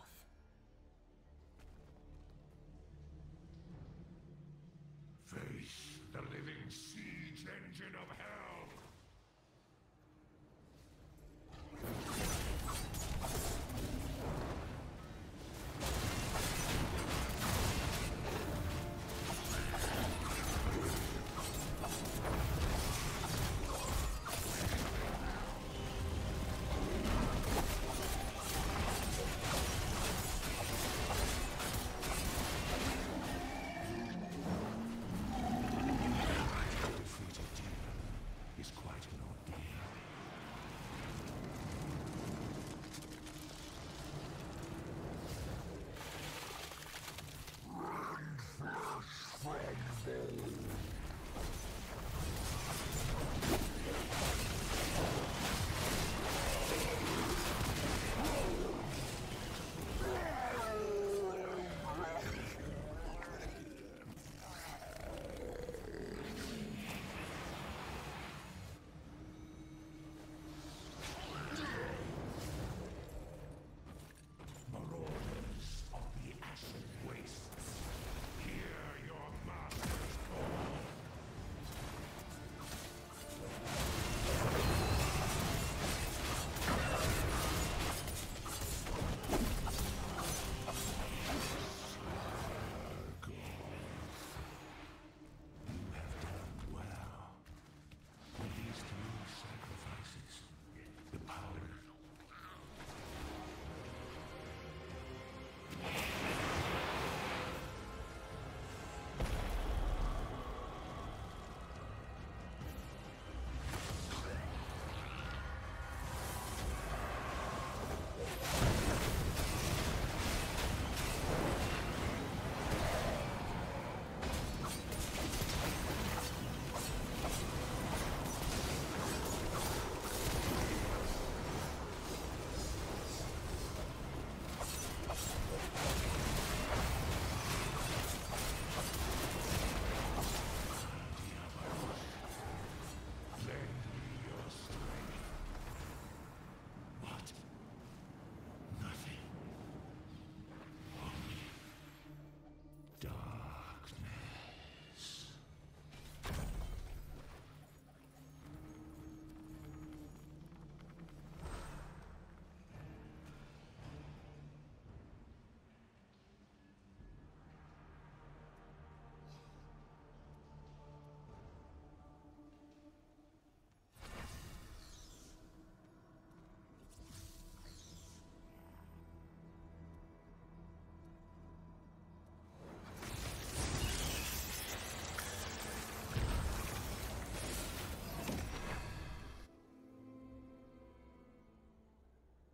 Face the living siege engine of hell! Wastes. Hear your master's call.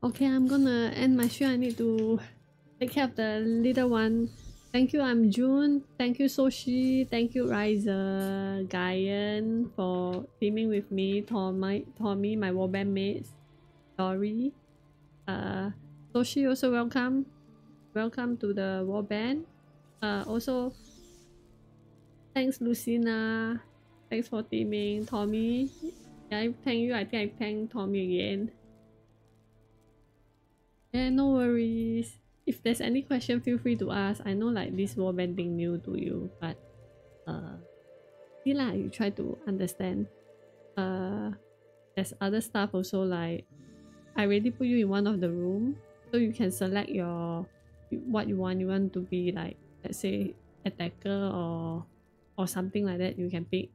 Okay, I'm gonna end my show. I need to take care of the little one. Thank you, I'm June. Thank you, Soshi. Thank you, Riser, Guyan, for teaming with me. Tommy, my warband mates. Sorry. Soshi also welcome. Welcome to the warband. Also, thanks, Lucina. Thanks for teaming, Tommy. Yeah, I thank you. I think I thank Tommy again. Yeah, no worries. If there's any question, feel free to ask. I know like this warband thing new to you, but see lah, you try to understand. There's other stuff also, like I already put you in one of the room, so you can select your what you want. You want to be like, let's say, attacker or something like that. You can pick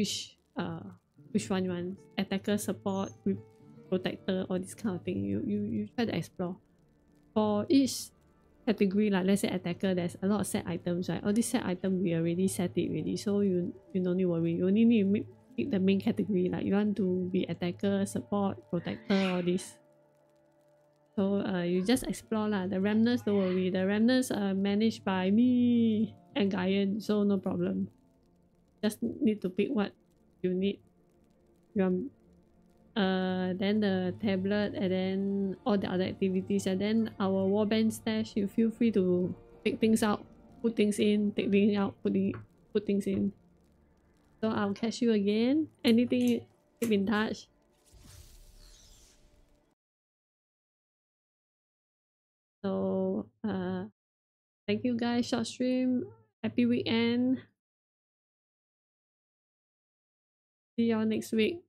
which one you want. Attacker, support, protector, or this kind of thing. You try to explore. For each category, like let's say attacker, there's a lot of set items, right? All these set items we already set it really, so you don't need to worry. You only need to pick the main category, like you want to be attacker, support, protector, all this. So you just explore lah. The remnants, don't worry. The remnants are managed by me and Guyan, so no problem. Just need to pick what you need. Then the tablet, and then all the other activities, and then our warband stash. You feel free to take things out, put things in, take things out, put things in. So I'll catch you again. Anything, keep in touch. So thank you guys. Short stream. Happy weekend. See y'all next week.